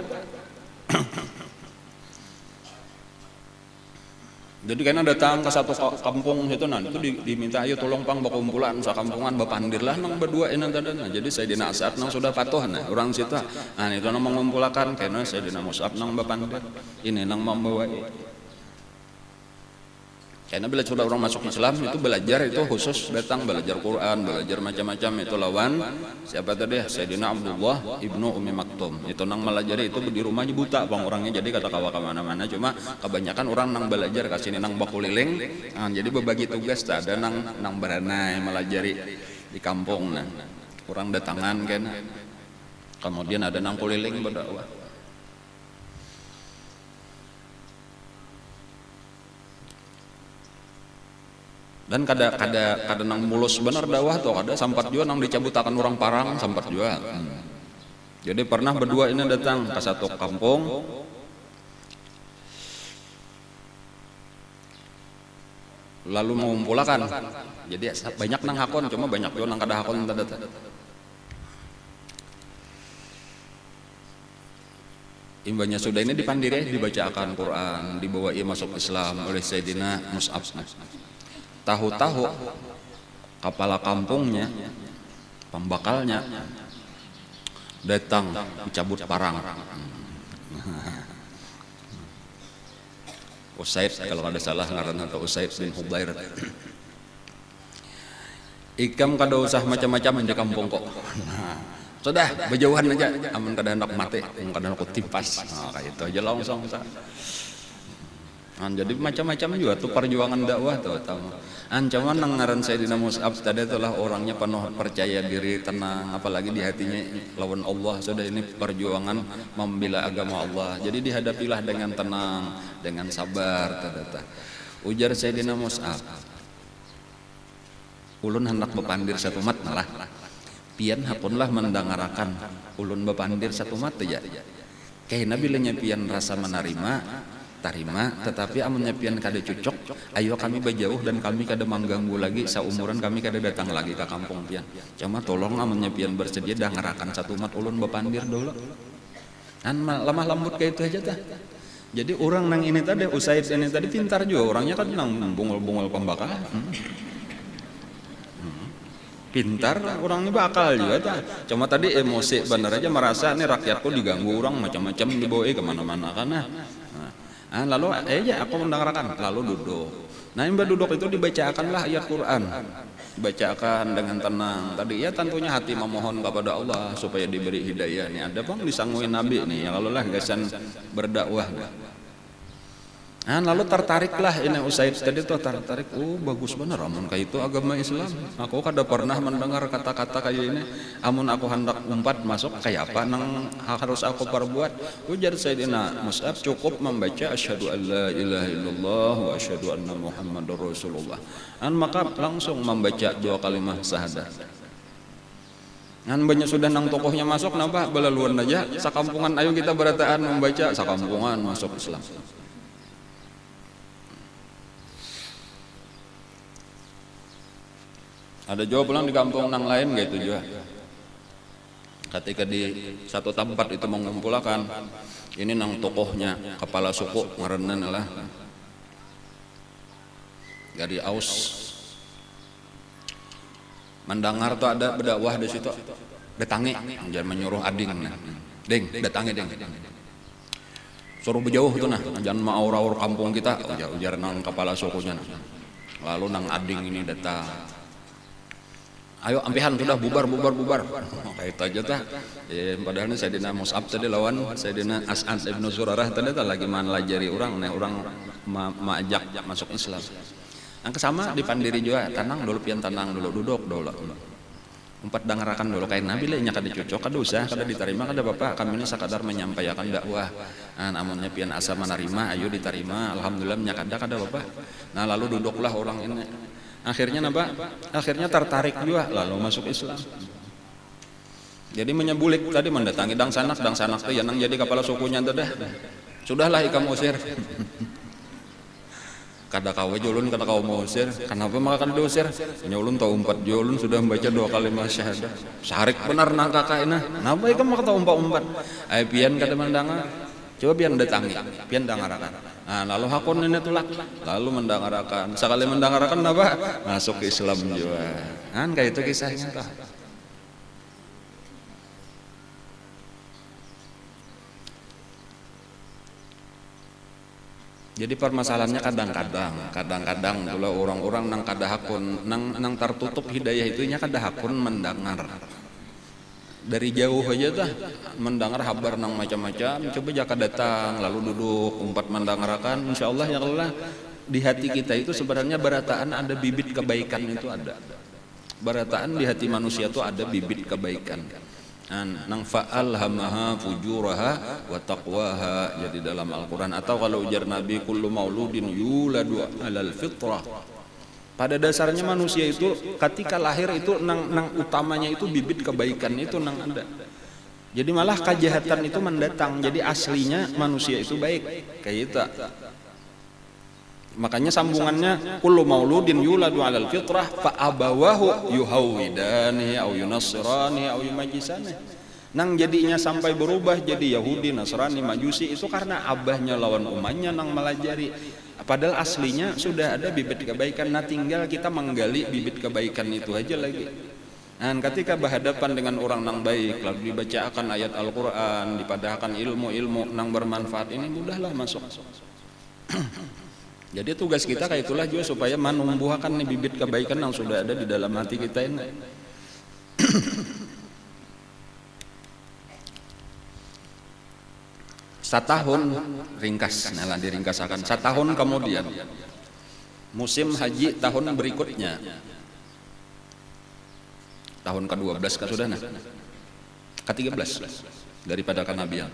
Jadi karena datang ke satu kampung situ nah itu diminta ayo tolong pang bakumpulan sakampungan bapandir lah nang berdua ini tadi. Nah jadi Sayyidina As'ad nang sudah patuh nah orang situ. Nah itu nang mengumpulkan karena Sayyidina Mus'ab nang bapandir ini nang membawa. Karena bila sudah orang masuk Islam itu belajar itu khusus datang belajar Quran, belajar macam-macam itu lawan siapa tadi Sayyidina Abdullah Ibnu Ummi Maktum itu nang melajari itu di rumahnya buta bang orangnya jadi kata kawa kemana-mana cuma kebanyakan orang nang belajar kasih nang bakuliling nah, jadi berbagi tugas tak ada nang nang beranai melajari di kampung nah kurang datangan kan kemudian ada nang kuliling berdakwah. Dan kada kada kada nang mulus benar dakwah tuh kada sampat jua nang dicabutakan orang parang sampat jua. Hmm. Jadi pernah berdua ini datang ke satu kampung. Lalu mengumpulkan. Jadi banyak nang hakon cuma banyak jua nang kada hakon tadi. Imbanya sudah ini dipandiri dibacakan Quran, dibawai masuk Islam oleh Sayyidina Mus'ab. Tahu-tahu kepala kampungnya pembakalnya datang dicabut parang. Usaid kalau ada salah ngaran atau Usaid bin Hubairat. Ikam kada usah macam-macam di kampung kok. Nah, sudah berjauhan aja amun kada hendak mati, amun kada hendak timpas. Nah, kayak itu aja langsung. Nah, jadi macam-macam juga tuh perjuangan dakwah terutama. Ancaman nang ngaran Sayyidina Mus'ab tadi itulah orangnya penuh percaya diri, tenang, apalagi di hatinya lawan Allah. Sudah ini perjuangan membela agama Allah. Jadi dihadapilah dengan tenang, dengan sabar. Tadata. Ujar Sayyidina Mus'ab, ulun hendak bepandir satu mat malah. Pian hapunlah mendangarakan ulun bepandir satu mat ya. Kayaknya bilanya pian rasa menerima. Tarima, tetapi amunnya pian kada cocok, ayo kami bejauh dan kami kada mengganggu lagi saumuran kami kada datang lagi ke kampung pian. Cuma tolong amunnya pian bersedia dangarakan satu umat ulun bepandir dulu. Kan lemah lembut kayak itu aja tah. Jadi orang nang ini tadi Usaid ini tadi pintar juga orangnya kan nang bungul-bungul pembakar. Hmm. Pintar orangnya bakal juga ta. Cuma tadi emosi bener aja merasa nih rakyatku diganggu orang macam-macam dibawa kemana-mana karena ah, lalu eh ya aku mendengarkan lalu duduk. Nah imba duduk itu dibacakanlah ayat Quran, dibacakan dengan tenang. Tadi ya tentunya hati memohon kepada Allah supaya diberi hidayah. Nih ada bang disangguin Nabi nih, kalau lah gasan berdakwah. Nah lalu tertariklah ini Usaid tadi tuh tertarik. Oh bagus bener amun kayak itu agama Islam. Aku kada pernah mendengar kata-kata kayak ini. Amun aku hendak umpat masuk kayak apa nang harus aku perbuat. Ujar Sayyidina Mus'ab cukup membaca asyhadu an la ilaha illallah wa asyhadu anna muhammadar rasulullah. Dan maka langsung membaca dua kalimat syahadat. Kan banyak sudah nang tokohnya masuk napa belaluan aja sakampungan ayo kita berataan membaca sakampungan masuk Islam. Ada juga pulang di kampung nang lain gitu juga. Ketika di satu tempat itu mengumpulkan, ini nang tokohnya kepala suku ngaranna lah dari Aus. Mendengar tuh ada berdakwah di situ, datangi, jangan menyuruh ading, ding, datangi ding. suruh berjauh tuh nah, jangan mau aur-aur kampung kita, ujar nang kepala sukunya nah. Lalu nang ading ini datang, ayo ampihan sudah bubar bubar bubar. Kayak aja tah. Eh padahal Sayyidina Mus'ab tadi lawan Sayyidina As'ad ibnu Zurarah tadi tah lagi manlajari orang, nah orang majak masuk Islam. Angka sama dipandiri juga, tanang dulu pian tanang dulu duduk dulu. Empat dangarakan dulu kain Nabi lah nyakan dicocok kada usah kada diterima kada bapak kami ini sakadar menyampaikan dakwah nah amunnya pian asa menerima ayo diterima alhamdulillah nyakada kada bapak nah lalu duduklah orang ini akhirnya napa akhirnya tertarik juga lalu masuk Islam jadi menyebulik tadi mendatangi dang sanak dang sanak teh yang jadi kepala sukunya teh dah sudahlah ikam usir kada kawa jolun kada kawa mau usir kenapa maka kada diusir nyolun tau umpat jolun sudah membaca dua kalimat syahadat sarik benar nang kakaina kenapa ikam maka tau umpat-umpat ai pian kada mandanga coba pian datangi pian dangarakan nah lalu hakon ini tulak lalu mendangarakan sakali mendangarakan napa masuk ke Islam jua kan kayak itu kisahnya tah jadi permasalahannya kadang-kadang kadang-kadang dulu orang-orang nang kada hakun nang nang tertutup hidayah itunya kada hakun mendengar dari jauh aja tah mendengar kabar nang macam-macam coba jaka datang lalu duduk umpat mendengarkan insyaallah ya Allah di hati kita itu sebenarnya barataan ada bibit kebaikan itu ada barataan di hati manusia itu ada bibit kebaikan nang fa'alhamaha fujuraha wa taqwaha jadi dalam Al-Qur'an atau kalau ujar Nabi kullu mauludin yuladu alal fitrah pada dasarnya manusia itu ketika lahir itu nang nang utamanya itu bibit kebaikan itu nang ada jadi malah kejahatan itu mendatang jadi aslinya manusia itu baik kayak itu makanya sambungannya kullu mauludin yuladu 'alal fitrah fa abawahu yuhawidani au yunassirani au yumajisani nang jadinya sampai berubah jadi Yahudi Nasrani Majusi itu karena abahnya lawan umahnya nang melajari padahal aslinya sudah ada bibit kebaikan nah tinggal kita menggali bibit kebaikan itu aja lagi dan ketika berhadapan dengan orang nang baik lalu dibacakan ayat Al-Qur'an dipadahkan ilmu-ilmu nang bermanfaat ini mudahlah masuk jadi tugas kita kayak itulah juga supaya menumbuhkan nih bibit kebaikan yang sudah ada di dalam hati kita ini. Setahun ringkas, nah diringkasakan. Setahun kemudian musim haji tahun berikutnya, tahun ke dua belas kan sudah nah, ke tiga belas daripada kenabian.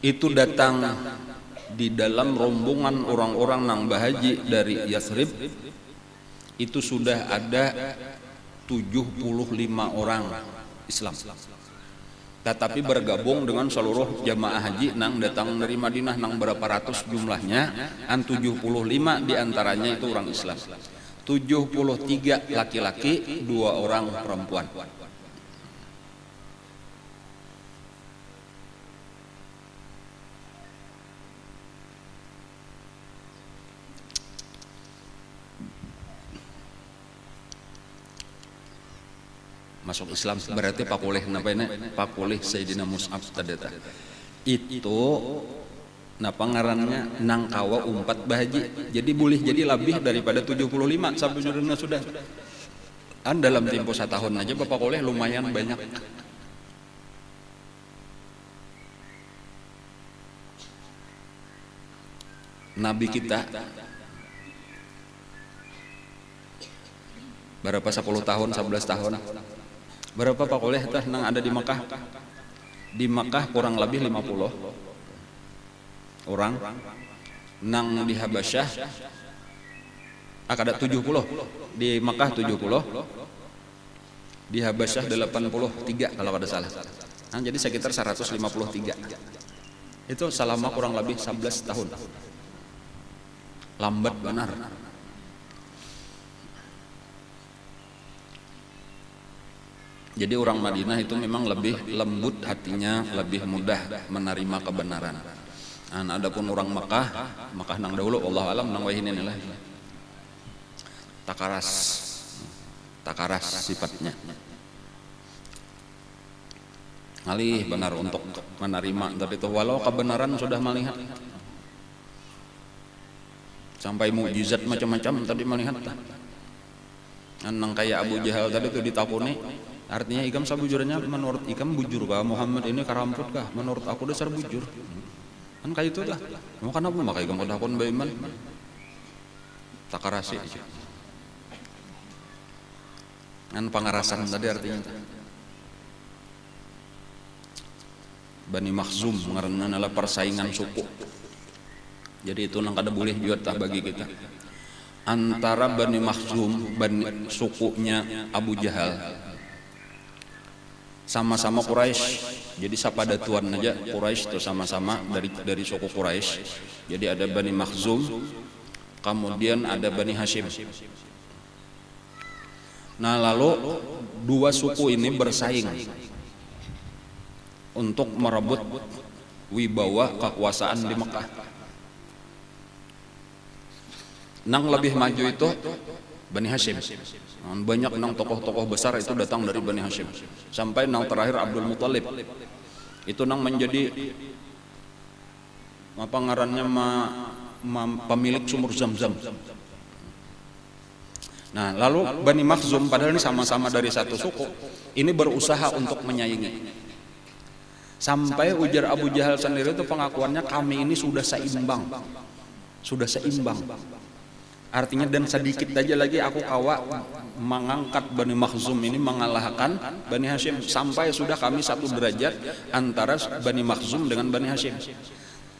Itu datang di dalam rombongan orang-orang nang bahaji dari Yasrib itu sudah ada tujuh puluh lima orang Islam tetapi bergabung dengan seluruh jamaah haji nang datang dari Madinah nang berapa ratus jumlahnya an tujuh puluh lima diantaranya itu orang Islam tujuh puluh tiga laki-laki dua orang perempuan. Masuk Islam berarti pakulih napa ini pakulih Sayyidina Mus'ab tadi ta itu napa ngarannya nangkawa umpat bahaji jadi boleh jadi lebih daripada tujuh puluh lima sampai jurna sudah kan dalam tempo satu tahun aja bapak koleh lumayan banyak Nabi kita berapa sepuluh tahun sebelas tahun berapa pak oleh tah nang ada di Mekah di Mekah kurang lebih lima puluh orang nang di Habasyah ah, ada tujuh puluh di Mekah tujuh puluh di Habasyah delapan puluh tiga kalau ada salah nah, jadi sekitar seratus lima puluh tiga itu selama kurang lebih sebelas tahun lambat benar. Jadi orang Madinah itu memang lebih lembut hatinya, lebih mudah menerima kebenaran. Nah, adapun orang Mekah, Mekah nang dahulu, Allah alam nang wahinin lah. Takaras, takaras sifatnya. alih benar untuk menerima dari itu, walau kebenaran sudah melihat sampai mukjizat macam-macam tadi melihat. Nang kayak Abu Jahal tadi itu ditapuni, artinya ikam sabujurnya menurut ikam bujur kah Muhammad ini karamput kah, menurut aku dasar bujur kan kayak itu dah, mau kenapa maka ikam udah pun beriman tak karasi kan pengarasan tadi artinya. Bani Makhzum mengarangkan adalah persaingan suku. Jadi itu nang kada boleh juta bagi kita. Antara Bani Makhzum, Bani sukunya Abu Jahal, sama-sama Quraisy. Jadi sapada tuan aja Quraisy itu sama-sama dari dari suku Quraisy. Jadi ada Bani Makhzum, kemudian ada Bani Hasyim. Nah lalu dua suku ini bersaing untuk merebut wibawa kekuasaan di Mekah. Nang lebih maju itu Bani Hasyim. Banyak nang tokoh-tokoh besar itu datang dari Bani Hasyim. Sampai nang terakhir Abdul Muthalib. Itu nang menjadi apa ngarannya ma, ma, pemilik sumur Zam-Zam. Nah, lalu Bani Makhzum padahal ini sama-sama dari satu suku, ini berusaha untuk menyaingi. Sampai ujar Abu Jahal sendiri itu pengakuannya, kami ini sudah seimbang, sudah seimbang. Artinya dan sedikit aja lagi aku kawa mengangkat Bani Makhzum ini mengalahkan Bani Hasyim, sampai sudah kami satu derajat antara Bani Makhzum dengan Bani Hasyim.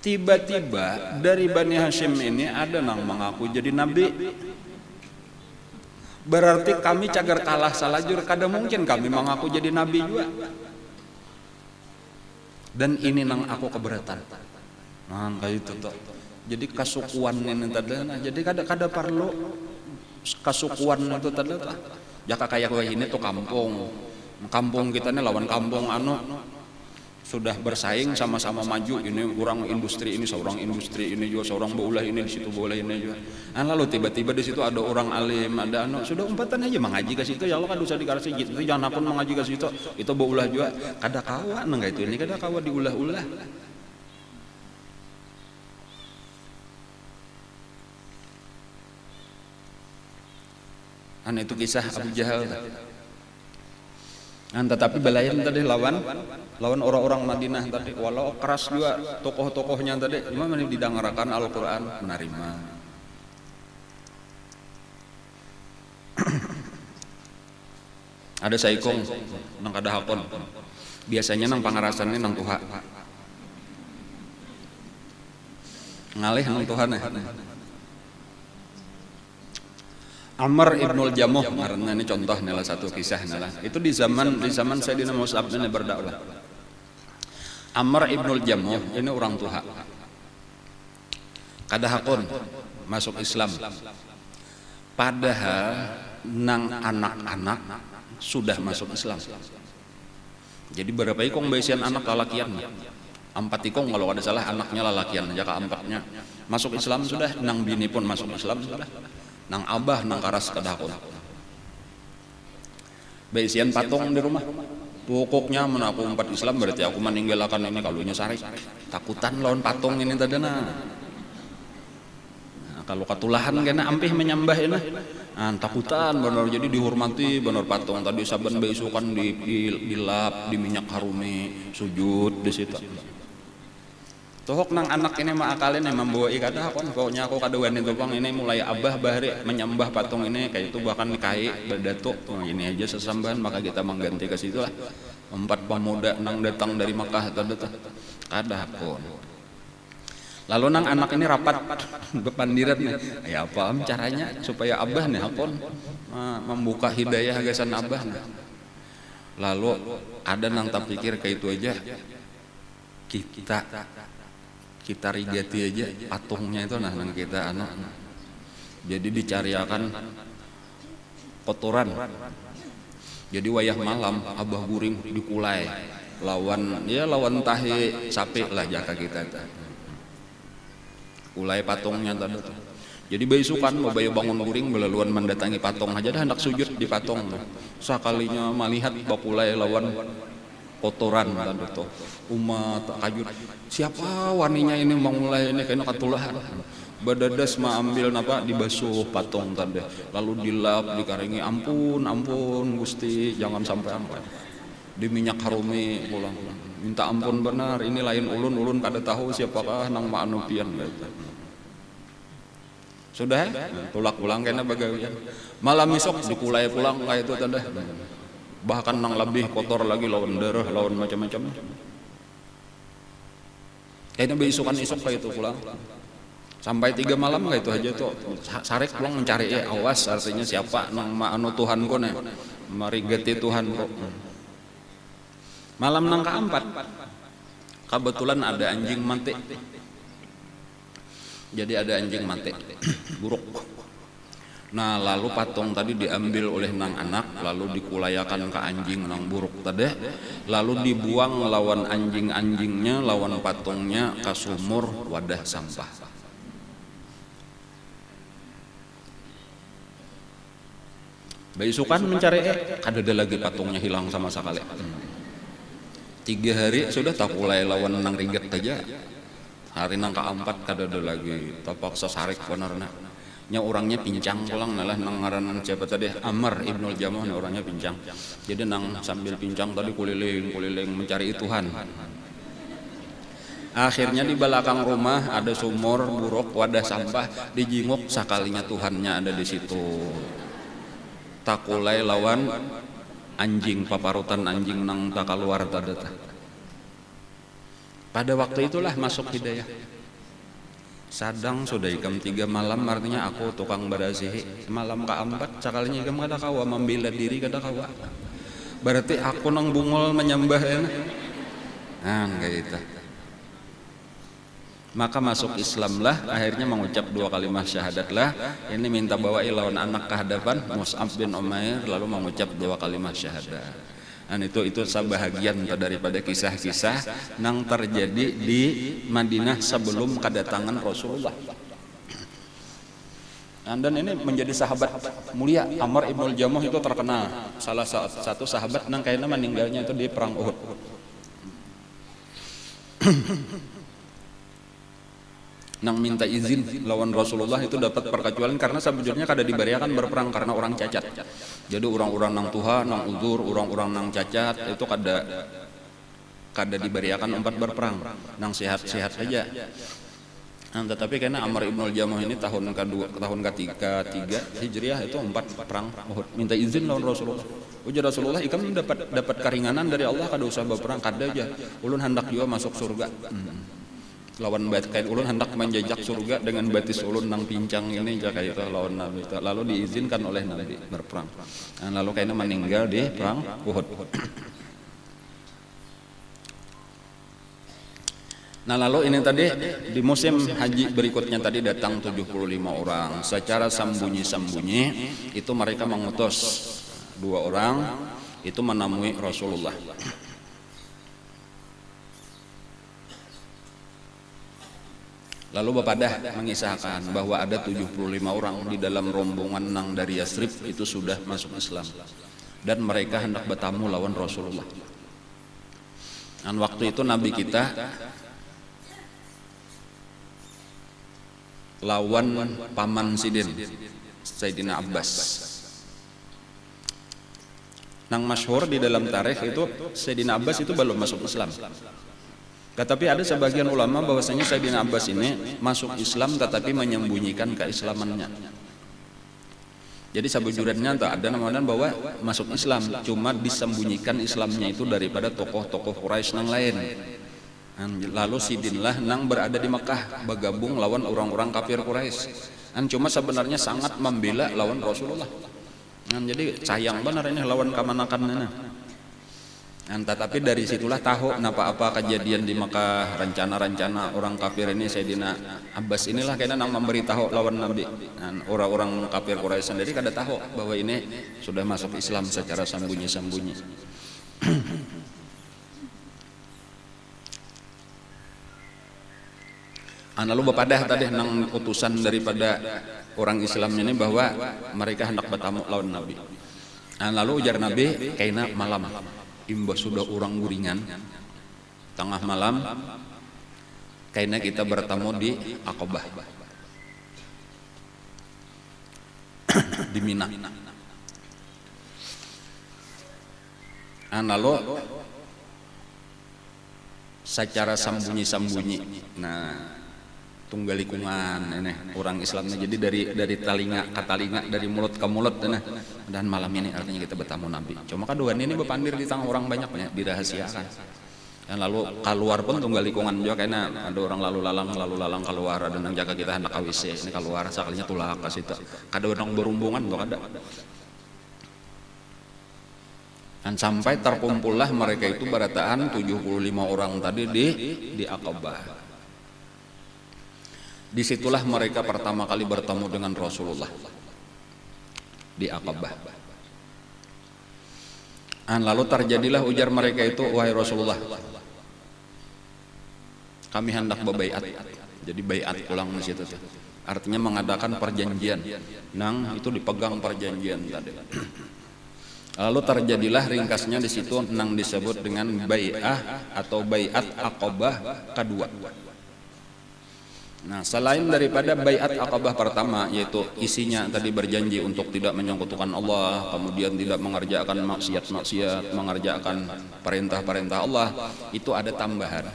Tiba-tiba dari Bani Hasyim ini ada nang mengaku jadi nabi. Berarti kami cagar kalah salajur, kada mungkin kami mengaku jadi nabi juga. Dan ini nang aku keberatan. Nah, kayak itu tuh. Jadi kasukuan ini tadi, jadi kada-kada perlu kasukuan itu tadi. Jaka kayak ini tuh kampung, kampung kita ini lawan kampung anu sudah bersaing sama-sama maju. Ini orang industri, ini seorang industri, ini juga seorang baulah, ini di situ baulah, ini juga. Nah, lalu tiba-tiba di situ ada orang alim, ada anu sudah umpatan aja mengaji ke situ. Ya Allah kan dosa dikarasi gitu. Jangan pun mengaji ke situ. Itu baulah juga. Kada kawa nang itu ini kada kawa diulah-ulah. Nah, itu kisah Abu Jahal. Nah, tetapi belayan tadi lawan lawan orang-orang Madinah tadi, walau keras juga tokoh-tokohnya tadi, cuma didengarkan Al-Quran menerima. Ada saikong nang kada hakon, biasanya nang pangarasannya nang Tuhan ngalih nang Tuhan ya. Amr ibnul Jamuh karena ini contoh nela satu kisah nela. Itu di zaman di zaman Sayyidina Mus'ab bin berdakwah. Amr ibnul Jamuh ini orang Tuha. Kada hakun masuk Islam. Padahal nang anak-anak sudah masuk Islam. Jadi berapa ikong baisian anak lalakian? Empat ikong kalau ada salah anaknya lalakian aja keempatnya. Masuk Islam sudah, nang bini pun masuk Islam sudah. Nang abah nang karas kedahkun baisian patung di rumah pokoknya menaku empat Islam berarti aku meninggalkan ini kalunya sari takutan lawan patung ini tadi nah kalau katulahan kena ampih menyembah ini nah, takutan benar jadi dihormati benar patung tadi saban baisukan di, di, dilap di minyak harumi sujud di situ. Tuhok nang anak ini mah akalin yang membawa ikatah kon pokoknya aku kada wani tupang ini mulai abah bahari menyembah patung ini kayak itu bahkan nikahi berdatuk nah, ini aja sesambahan maka kita mengganti ke situ lah empat pemuda nang datang dari Makkah tadi tuh kada kon lalu nang anak ini rapat bepandirat nih ya apa caranya supaya abah nih kon membuka hidayah gasan abah nih. Lalu ada nang tak pikir kayak itu aja kita kita rigati aja patungnya itu nah nang kita anak jadi dicariakan kotoran jadi wayah malam abah guring dikulai lawan ya lawan tahi sapi lah jaka kita kulai patungnya tadi jadi baisukan mau bayu bangun guring belaluan mendatangi patung aja dah hendak sujud di patung sakalinya melihat bakulai lawan kotoran tanda to umat kayu siapa waninya ini mulai ini kena katulahan badadas mah ambil napa dibasuh patung tanda lalu dilap dikarengi ampun ampun Gusti jangan sampai ampai di minyak harumi pulang-pulang minta ampun benar ini lain ulun-ulun kada tahu siapakah nang ma'anupian sudah tulak pulang kena bagaimana malam esok dikulai pulang lah itu tanda bahkan nang lebih kotor lagi lawan darah lawan macam-macam kayaknya beisukan esok kayak itu pulang sampai tiga malam kayak itu aja tuh sarek pulang mencari ya awas artinya siapa nang ma'anu Tuhan kone marigeti Tuhan kok malam nang keempat kebetulan ada anjing mati jadi ada anjing mati buruk. Nah lalu patung tadi diambil oleh nang anak lalu dikulayakan ke anjing nang buruk tadi lalu dibuang lawan anjing-anjingnya lawan patungnya ke sumur wadah sampah. Beisukan mencari eh kadada lagi patungnya hilang sama sekali. Tiga hari sudah tak kulai lawan nang riget aja hari nang keempat kadada lagi tapaksa sarik benerna nya orangnya pincang pulang nalah nang ngaran siapa tadi Amr ibnul Jamuh nah orangnya pincang jadi nang sambil pincang tadi kuliling-kuliling mencari Tuhan akhirnya di belakang rumah ada sumur buruk wadah sampah dijinguk sakalinya Tuhannya ada di situ takulai lawan anjing paparutan anjing nang tak keluar tadi pada waktu itulah masuk hidayah sadang sudah ikam tiga malam artinya aku tukang berasihi malam keempat cakalinya ikam kada kawa membela diri kada kawa berarti aku nang bungol menyembah nah kayak itu maka masuk Islamlah akhirnya mengucap dua kalimat syahadatlah ini minta bawa lawan anak ke hadapan Mus'ab bin Umair lalu mengucap dua kalimat syahadat dan itu itu sebahagian daripada kisah-kisah yang terjadi di Madinah sebelum kedatangan Rasulullah. Dan ini menjadi sahabat mulia Amr ibnul Jamuh itu terkenal salah satu sahabat yang kayaknya meninggalnya itu di perang Uhud. Nang minta izin lawan Rasulullah itu dapat perkecualian karena sebetulnya kada dibariakan berperang karena orang cacat. Jadi orang-orang nang tuha, nang uzur, orang-orang nang cacat itu kada kada dibariakan empat berperang. Nang sehat-sehat saja. Nah, tetapi karena Amr ibnul Jamuh ini tahun kedua, tahun ketiga, tiga hijriah itu empat perang Uhud. Minta izin lawan Rasulullah. Ujar Rasulullah, ikam dapat dapat keringanan dari Allah kada usah berperang kada aja. Ulun hendak juga masuk surga. Hmm. Lawan batis kain ulun hendak menjejak surga dengan batis ulun nang pincang ini jaka itu lawan Nabi itu. Lalu diizinkan oleh Nabi berperang. Dan lalu kayaknya meninggal di perang Uhud. Nah lalu ini tadi di musim haji berikutnya tadi datang tujuh puluh lima orang. Secara sembunyi-sembunyi itu mereka mengutus dua orang itu menemui Rasulullah. Lalu Bapadah mengisahkan bahwa ada tujuh puluh lima orang di dalam rombongan nang dari Yasrib itu sudah masuk Islam dan mereka hendak bertamu lawan Rasulullah. Dan waktu itu Nabi kita lawan paman Sidin Sayyidina Abbas. Nang masyhur di dalam tarikh itu Sayyidina Abbas itu belum masuk Islam. Tetapi ada sebagian ulama bahwasanya Sayyidina Abbas ini masuk Islam tetapi menyembunyikan keislamannya. Jadi sabujurnya ada namanya bahwa masuk Islam cuma disembunyikan Islamnya itu daripada tokoh-tokoh Quraisy nang lain. Lalu Sidinlah nang berada di Mekah bergabung lawan orang-orang kafir Quraisy. Dan cuma sebenarnya sangat membela lawan Rasulullah. Dan jadi sayang benar ini lawan kamanakannya. Dan tetapi dari situlah tahu apa-apa kejadian di Mekah, rencana-rencana orang kafir ini Sayyidina Abbas inilah kena nang memberitahu lawan Nabi. Dan orang-orang kafir Quraisy sendiri kada tahu bahwa ini sudah masuk Islam secara sembunyi-sembunyi. Lalu Bapadah tadi nang utusan daripada orang Islam ini bahwa mereka hendak bertamu lawan Nabi. Dan lalu ujar Nabi, kena malam. imbas sudah orang guringan tengah malam karena kita bertemu di Aqobah di Mina. Ana lo secara sambunyi-sambunyi. Nah, tunggal lingkungan ini orang Islamnya jadi dari dari telinga ke telinga, dari mulut ke mulut nah. Dan malam ini artinya kita bertamu Nabi. Cuma kaduan ini bepandir di tangan orang banyaknya, dirahasiakan. Dan lalu keluar pun tunggal lingkungan juga karena ada orang lalu lalang lalu lalang keluar, ada yang jaga kita hendak A W C ini keluar sakalinya tulak ke situ. Kada orang berumbungan tuh kada. Dan sampai terkumpullah mereka itu berataan tujuh puluh lima orang tadi di di Aqobah. Disitulah mereka pertama kali bertemu dengan Rasulullah di Aqobah. Dan lalu terjadilah ujar mereka itu, wahai Rasulullah, kami hendak berbaiat. Jadi baiat pulang di situ. Artinya mengadakan perjanjian. Nang itu dipegang perjanjian tadi. Lalu terjadilah ringkasnya di situ yang disebut dengan bai'ah atau bai'at Aqobah kedua. Nah, selain daripada bai'at Aqobah pertama yaitu isinya tadi berjanji untuk tidak menyekutukan Allah, kemudian tidak mengerjakan maksiat-maksiat, mengerjakan perintah-perintah Allah, itu ada tambahan.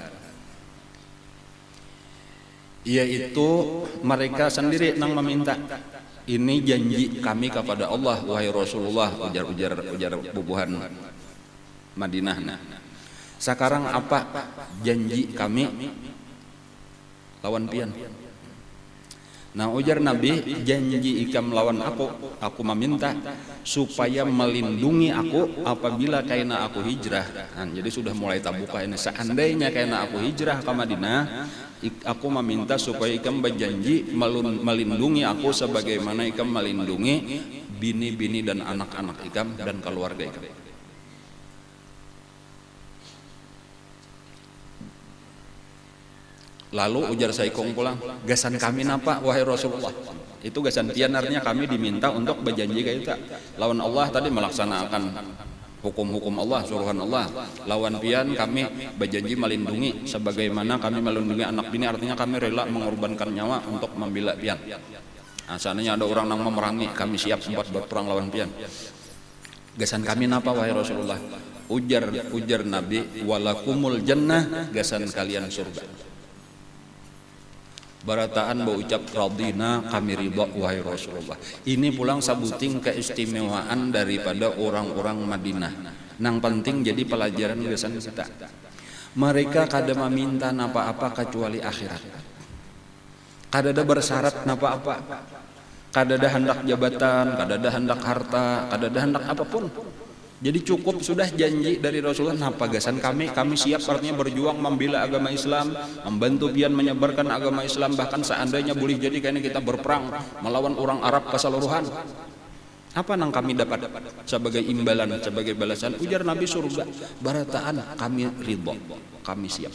Yaitu mereka sendiri yang meminta, ini janji kami kepada Allah, wahai Rasulullah, ujar-ujar ujar bubuhan Madinah. Nah, sekarang apa janji kami lawan pian? Nah, ujar Nabi, janji ikam lawan aku, aku meminta supaya melindungi aku apabila kaina aku hijrah. Nah, jadi sudah mulai tabuka ini. Seandainya kaina aku hijrah ke Madinah, aku meminta supaya ikam berjanji melindungi aku sebagaimana ikam melindungi bini-bini dan anak-anak ikam dan keluarga ikam. Lalu ujar Saikong pulang, gasan kami napa wahai Rasulullah? Itu gasan tianarnya kami diminta untuk berjanji kita lawan Allah tadi melaksanakan hukum-hukum Allah, suruhan Allah. Lawan pian kami berjanji melindungi sebagaimana kami melindungi anak bini, artinya kami rela mengorbankan nyawa untuk membela pian. Nah, seandainya ada orang yang memerangi, kami siap sempat berperang lawan pian. Gasan kami napa wahai Rasulullah? Ujar ujar Nabi, walakumul jannah, gasan kalian surga. Barataan berucap radina, kami ridha wahai Rasulullah. Ini pulang sabuting keistimewaan daripada orang-orang Madinah. Nang penting jadi pelajaran biasanya kita. Mereka kada meminta napa-apa kecuali akhirat. Kadada bersyarat napa-apa. Kadada hendak jabatan, kadada hendak harta, kadada hendak apapun. Jadi cukup sudah janji dari Rasulullah, napa gasan kami, kami siap artinya berjuang membela agama Islam, membantu pian menyebarkan agama Islam, bahkan seandainya boleh jadi karena kita berperang melawan orang Arab keseluruhan. Apa yang kami dapat sebagai imbalan, sebagai balasan? Ujar Nabi surga, barataan kami ridho, kami siap.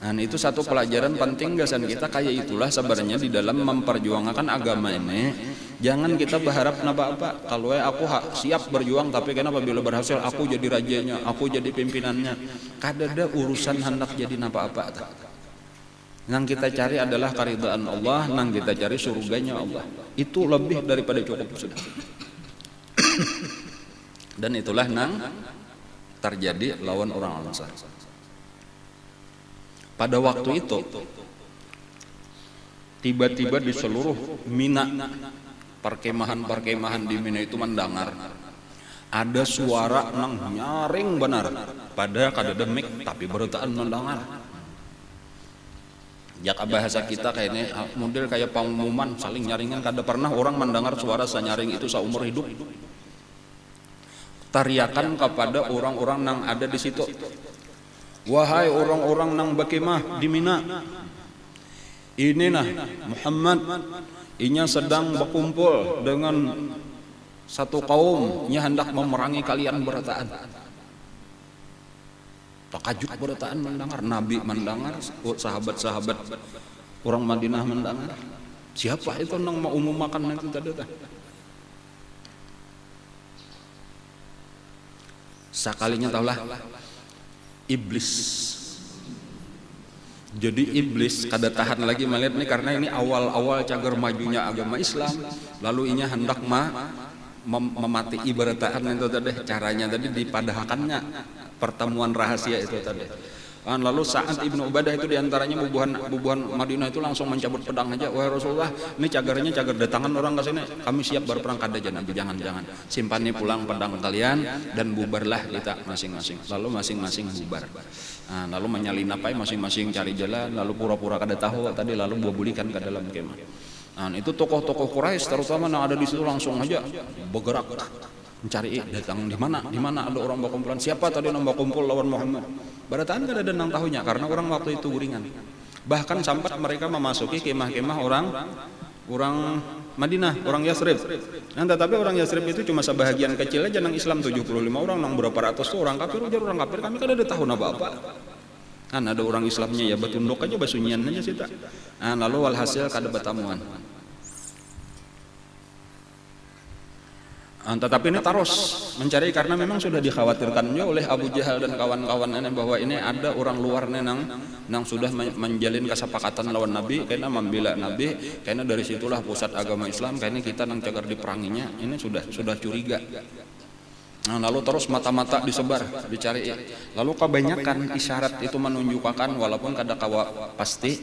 Nah, itu satu pelajaran penting gasan kita, kayak itulah sebenarnya di dalam memperjuangkan agama ini. Jangan kita berharap napa-apa. Kalau aku siap berjuang, tapi kenapa bila berhasil aku jadi rajanya, aku jadi pimpinannya. Kadada urusan hendak jadi napa-apa. Yang kita cari adalah keridhaan Allah, yang kita cari surganya Allah. Itu lebih daripada cukup sudah. Dan itulah nang terjadi lawan orang Ansar. Pada waktu itu, tiba-tiba di seluruh Mina, perkemahan-perkemahan di Mina itu mendengar ada suara nang nyaring benar. Pada kadada mik, tapi beritaan mendengar. Jak bahasa kita kayaknya model kayak pengumuman saling nyaringan. Kada pernah orang mendengar suara senyaring itu seumur hidup. Teriakan kepada orang-orang yang ada di situ. Wahai orang-orang nang berkemah di Mina, ini nah Muhammad inya sedang berkumpul dengan satu kaum yang hendak memerangi kalian berataan. Takajut berataan mendengar, Nabi mendengar, sahabat-sahabat orang Madinah mendengar. Siapa itu nang mau umum makan itu tadi? Sekalinya taulah iblis. Jadi iblis kada tahan lagi melihat nih, karena ini awal-awal cagar majunya agama Islam, lalu inya hendak ma mem memati ibarataan itu tadi caranya tadi dipadahkannya pertemuan rahasia itu tadi. Lalu Sa'ad Ibnu Ubadah itu diantaranya bubuhan bubuhan Madinah itu langsung mencabut pedang aja. Wahai Rasulullah, ini cagarnya cagar datangan orang ke sini. Kami siap berperang kada aja Nabi. Jangan jangan. Simpani pulang pedang kalian dan bubarlah kita masing-masing. Lalu masing-masing bubar. Nah, lalu menyalinapai masing-masing cari jalan. Lalu pura-pura kada tahu tadi. Lalu bubulikan ke dalam kemah. Nah, itu tokoh-tokoh Quraisy terutama yang ada di situ langsung aja bergerak mencari datang di mana di mana ada orang berkumpulan. Siapa tadi yang berkumpul lawan Muhammad? Barataan kada ada nang tahunya karena orang waktu itu guringan. Bahkan sampai mereka memasuki kemah-kemah orang orang Madinah, orang Yasrib. Nah, tetapi orang Yasrib itu cuma sebahagian kecil aja nang Islam, tujuh puluh lima orang, nang berapa ratus tuh orang kafir, ujar orang kafir kami kada ada tahu apa-apa. Kan ada orang Islamnya ya betunduk aja basunyian aja sita. Nah, lalu walhasil kada bertemuan. Nah, tetapi ini taros mencari karena memang sudah dikhawatirkan juga oleh Abu Jahal dan kawan-kawannya bahwa ini ada orang luar nenang nang sudah menjalin kesepakatan lawan Nabi, karena membela Nabi, karena dari situlah pusat agama Islam, karena kita nang cagar diperanginya, ini sudah sudah curiga. Nah, lalu terus mata-mata disebar dicari, lalu kebanyakan isyarat itu menunjukkan walaupun kada kawa pasti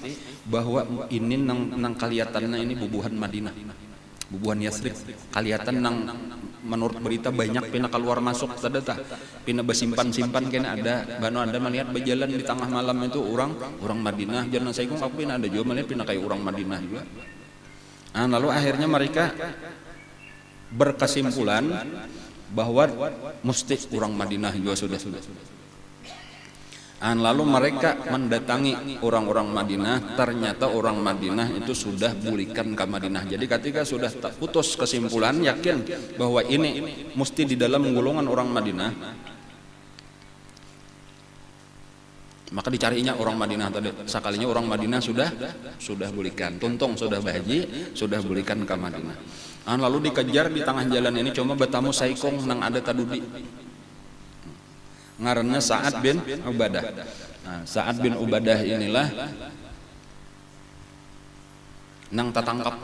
bahwa ini nang nang kelihatannya ini bubuhan Madinah, bubuhan Yasrib, kelihatan nang menurut berita banyak pina keluar masuk tadata pina besimpan-simpan kena ada bano anda melihat berjalan di tengah malam itu orang orang Madinah jangan saikung aku pina ada juga melihat pina kayak orang Madinah juga. Nah, lalu akhirnya mereka berkesimpulan bahwa musti orang Madinah juga sudah sudah. Nah, lalu mereka mendatangi orang-orang Madinah, ternyata orang Madinah itu sudah bulikan ke Madinah. Jadi ketika sudah putus kesimpulan, yakin bahwa ini mesti di dalam golongan orang Madinah, maka dicarinya orang Madinah tadi. Sekalinya orang Madinah sudah sudah bulikan, tuntung sudah bahaji, sudah bulikan ke Madinah. Nah, lalu dikejar di tengah jalan ini cuma bertamu saikong nang ada tadudi. Ngarannya Sa'ad bin Ubadah. Nah, Sa'ad bin Ubadah inilah nang tatangkap.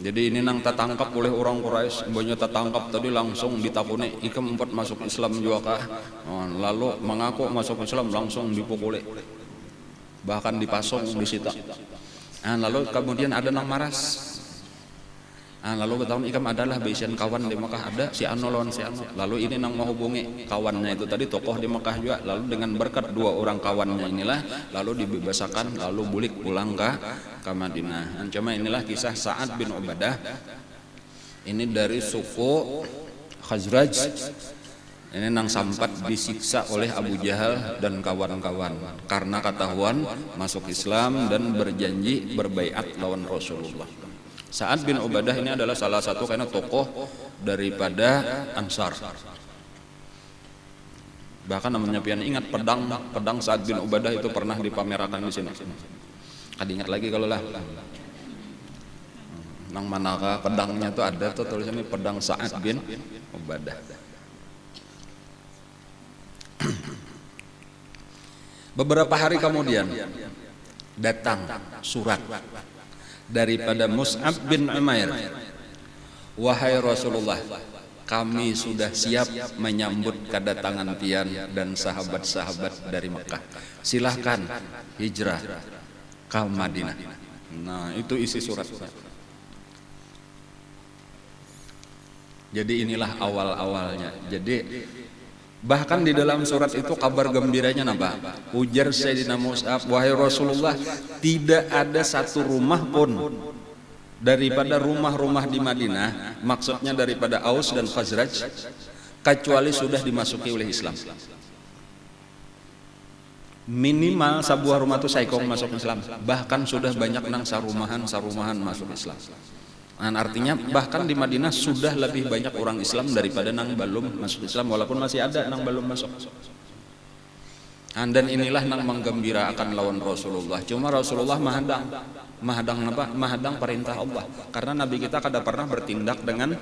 Jadi ini nang tatangkap oleh orang Quraisy, banyak tatangkap tadi langsung ditapuni, ikam empat masuk Islam juga kah? Lalu mengaku masuk Islam langsung dipukuli, bahkan dipasung, disita. Nah, lalu kemudian ada nang maras. Nah, lalu bertahun ikam adalah besian kawan di Mekah ada si Ano lawan si Ano. Lalu ini nang menghubungi kawannya itu tadi tokoh di Mekah juga. Lalu dengan berkat dua orang kawannya inilah lalu dibebasakan lalu bulik pulang ke ke Madinah. Cuma inilah kisah Sa'ad bin Ubadah. Ini dari suku Khazraj. Ini nang sampat disiksa oleh Abu Jahal dan kawan-kawan karena ketahuan masuk Islam dan berjanji berbaiat lawan Rasulullah. Sa'ad bin Ubadah ini adalah salah satu karena tokoh daripada Ansar. Bahkan namanya pian ingat pedang pedang Sa'ad bin Ubadah itu pernah dipamerkan di sini. Kada ingat lagi kalau lah. Nang manakah pedangnya tuh ada tuh tulisannya pedang Sa'ad bin Ubadah. Beberapa hari kemudian datang surat daripada Mus'ab bin Umair. Wahai Rasulullah, kami sudah siap menyambut kedatangan pian dan sahabat-sahabat dari Mekah. Silahkan hijrah ke Madinah. Nah, itu isi surat. Jadi inilah awal-awalnya. Jadi bahkan di dalam surat itu kabar gembiranya napa? Ujar Sayyidina Mus'ab, wahai Rasulullah, tidak ada satu rumah pun daripada rumah-rumah di Madinah, maksudnya daripada Aus dan Khazraj, kecuali sudah dimasuki oleh Islam. Minimal sebuah rumah itu saikong masuk Islam. Bahkan sudah banyak nang sarumahan-sarumahan masuk Islam. Nah, artinya bahkan di Madinah sudah lebih banyak orang Islam daripada nang belum masuk Islam, walaupun masih ada nang belum masuk. Andan inilah nang menggembirakan lawan Rasulullah. Cuma Rasulullah mahadang, mahadang apa? Mahadang perintah Allah. Karena Nabi kita kada pernah bertindak dengan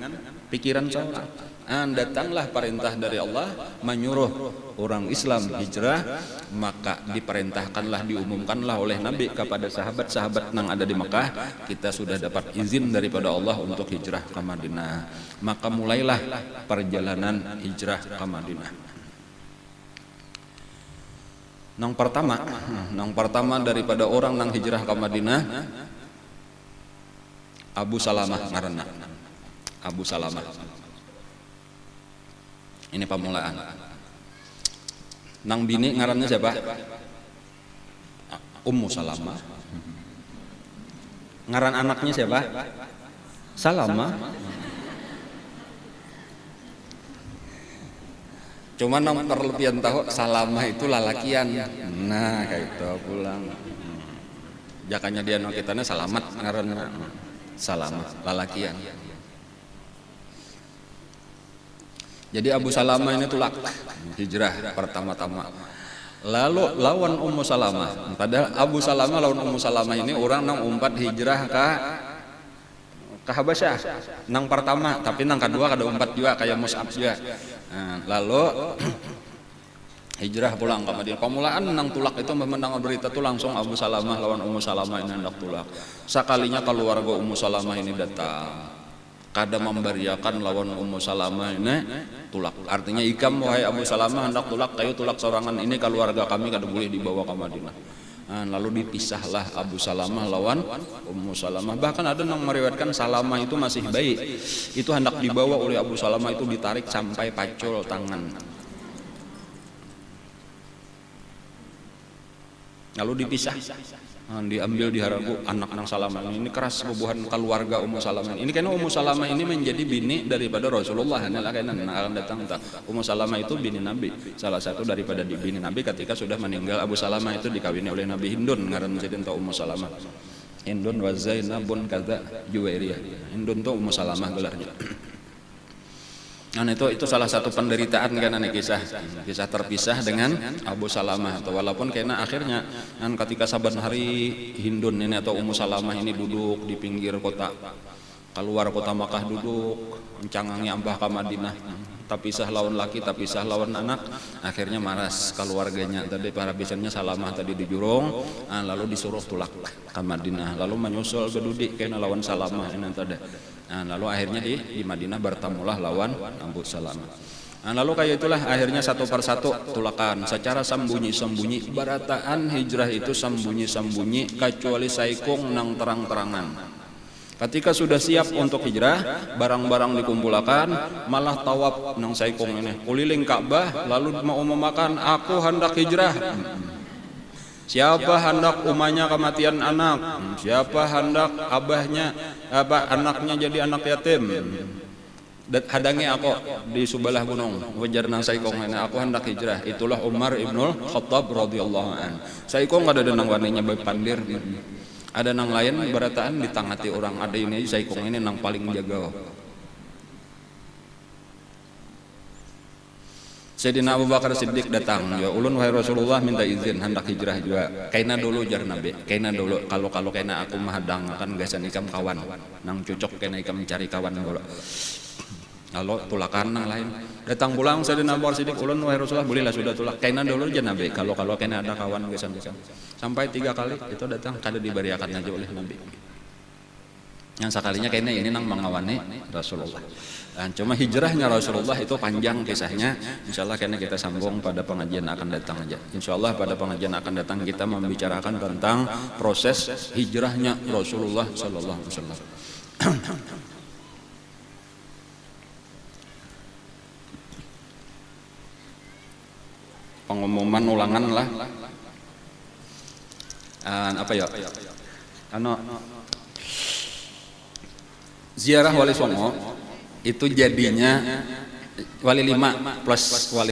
pikiran seorang. An datanglah perintah dari Allah menyuruh orang Islam hijrah, maka diperintahkanlah, diumumkanlah oleh Nabi kepada sahabat-sahabat nang ada di Mekah, kita sudah dapat izin daripada Allah untuk hijrah ke Madinah. Maka mulailah perjalanan hijrah ke Madinah. Nang pertama, nang pertama daripada orang nang hijrah ke Madinah, Abu Salamah ngaranna. Abu Salamah. Ini pamulaan. Nang bini ngarannya siapa? Ummu Salamah. Ngaran anaknya siapa? Salamah. Cuman nang perlebihan tahu Salamah itu lalakian. Nah, kayak itu pulang. Jakanya dia nang kitanya Salamat ngaranna. Salamat lalakian. Jadi Abu Salamah ini tulak hijrah pertama-tama. Lalu lawan Ummu Salamah. Padahal Abu Salamah lawan Ummu Salamah ini orang nang umpat hijrah ke ke Habasyah. Nang pertama, tapi nang kedua kada umpat juga kayak Mus'ab juga. Nah, lalu hijrah pulang ke Madinah. Pamulaan nang tulak itu mendengar berita itu langsung Abu Salamah lawan Ummu Salamah ini hendak tulak. Sekalinya keluarga Ummu Salamah ini datang, kada memberiakan lawan Ummu Salamah ini tulak. Artinya ikam wahai Abu Salamah hendak tulak, kayu tulak sorangan ini keluarga kami kada boleh dibawa ke Madinah. Nah, lalu dipisahlah Abu Salamah lawan Ummu Salamah. Bahkan ada yang meriwayatkan Salamah itu masih bayi, itu hendak dibawa oleh Abu Salamah itu ditarik sampai pacul tangan. Lalu dipisah, nah, diambil diharagu anak nang Salamah ini keras bubuhan keluarga Ummu Salamah ini. Karena Ummu Salamah ini menjadi bini daripada Rasulullah. Nah, akan datang tak. Ummu Salamah itu bini Nabi, salah satu daripada bini Nabi ketika sudah meninggal Abu Salamah itu dikawini oleh Nabi Hindun ngaran jadi entah Ummu Salamah. Hindun wa Zainabun kata Juwairiyah. Hindun tuh Ummu Salamah gelarnya. Nah itu itu salah satu penderitaan kan ane kisah kisah terpisah dengan Abu Salamah. Walaupun karena akhirnya kan ketika saban hari Hindun ini atau Ummu Salamah ini duduk di pinggir kota, keluar kota Makkah duduk mencangangi ambah ke Madinah, tapi sah lawan laki tapi sah lawan anak, akhirnya maras keluarganya tadi para bisannya Salamah tadi dijurung, nah, lalu disuruh tulak ke Madinah, lalu menyusul gedudi karena lawan Salamah ini tadi. Nah, lalu akhirnya di, di Madinah bertemulah lawan Abu Salamah. Nah, lalu kayak itulah akhirnya satu persatu tulakan secara sembunyi-sembunyi. Barataan hijrah itu sembunyi-sembunyi kecuali saikung nang terang-terangan. Ketika sudah siap untuk hijrah, barang-barang dikumpulkan, malah tawaf nang saikung ini. Kuliling Ka'bah lalu mau memakan aku hendak hijrah. Siapa hendak umahnya kematian anak, siapa hendak abahnya apa anaknya jadi anak yatim, hadangi aku di subalah gunung wajar nang saikong ini aku hendak hijrah. Itulah Umar Ibnul Khattab radhiyallahu an. Saikong kada ada nang waninya pandir, ada nang lain berataan ditangati orang, ada ini saikong ini nang paling jaga. Sayyidina Abu Bakar Siddiq datang, ya ulun wahai Rasulullah minta izin hendak hijrah juga. Kaina dulu jar Nabi, kaina dulu kalau kalau kaina aku mahadang akan gasan ikam kawan, nang cocok kaina ikam mencari kawan dulu. Lalu tulakan nang lain, datang pulang Sayyidina Abu Bakar Siddiq, ulun wahai Rasulullah bolehlah sudah tulak. Kaina dulu jar Nabi, kalau kalau kaina ada kawan gasan ikam. Sampai tiga kali itu datang kada diberiakan aja oleh Nabi. Yang sekalinya kayaknya ini nang mengawani Rasulullah. Dan cuma hijrahnya Rasulullah itu panjang kisahnya. Insya Allah kayaknya kita sambung pada pengajian akan datang aja. Insya Allah pada pengajian akan datang kita membicarakan tentang proses hijrahnya Rasulullah Sallallahu Alaihi Wasallam. Pengumuman ulangan lah. Dan apa ya? Ano? Ziarah wali songo itu jadinya wali lima plus wali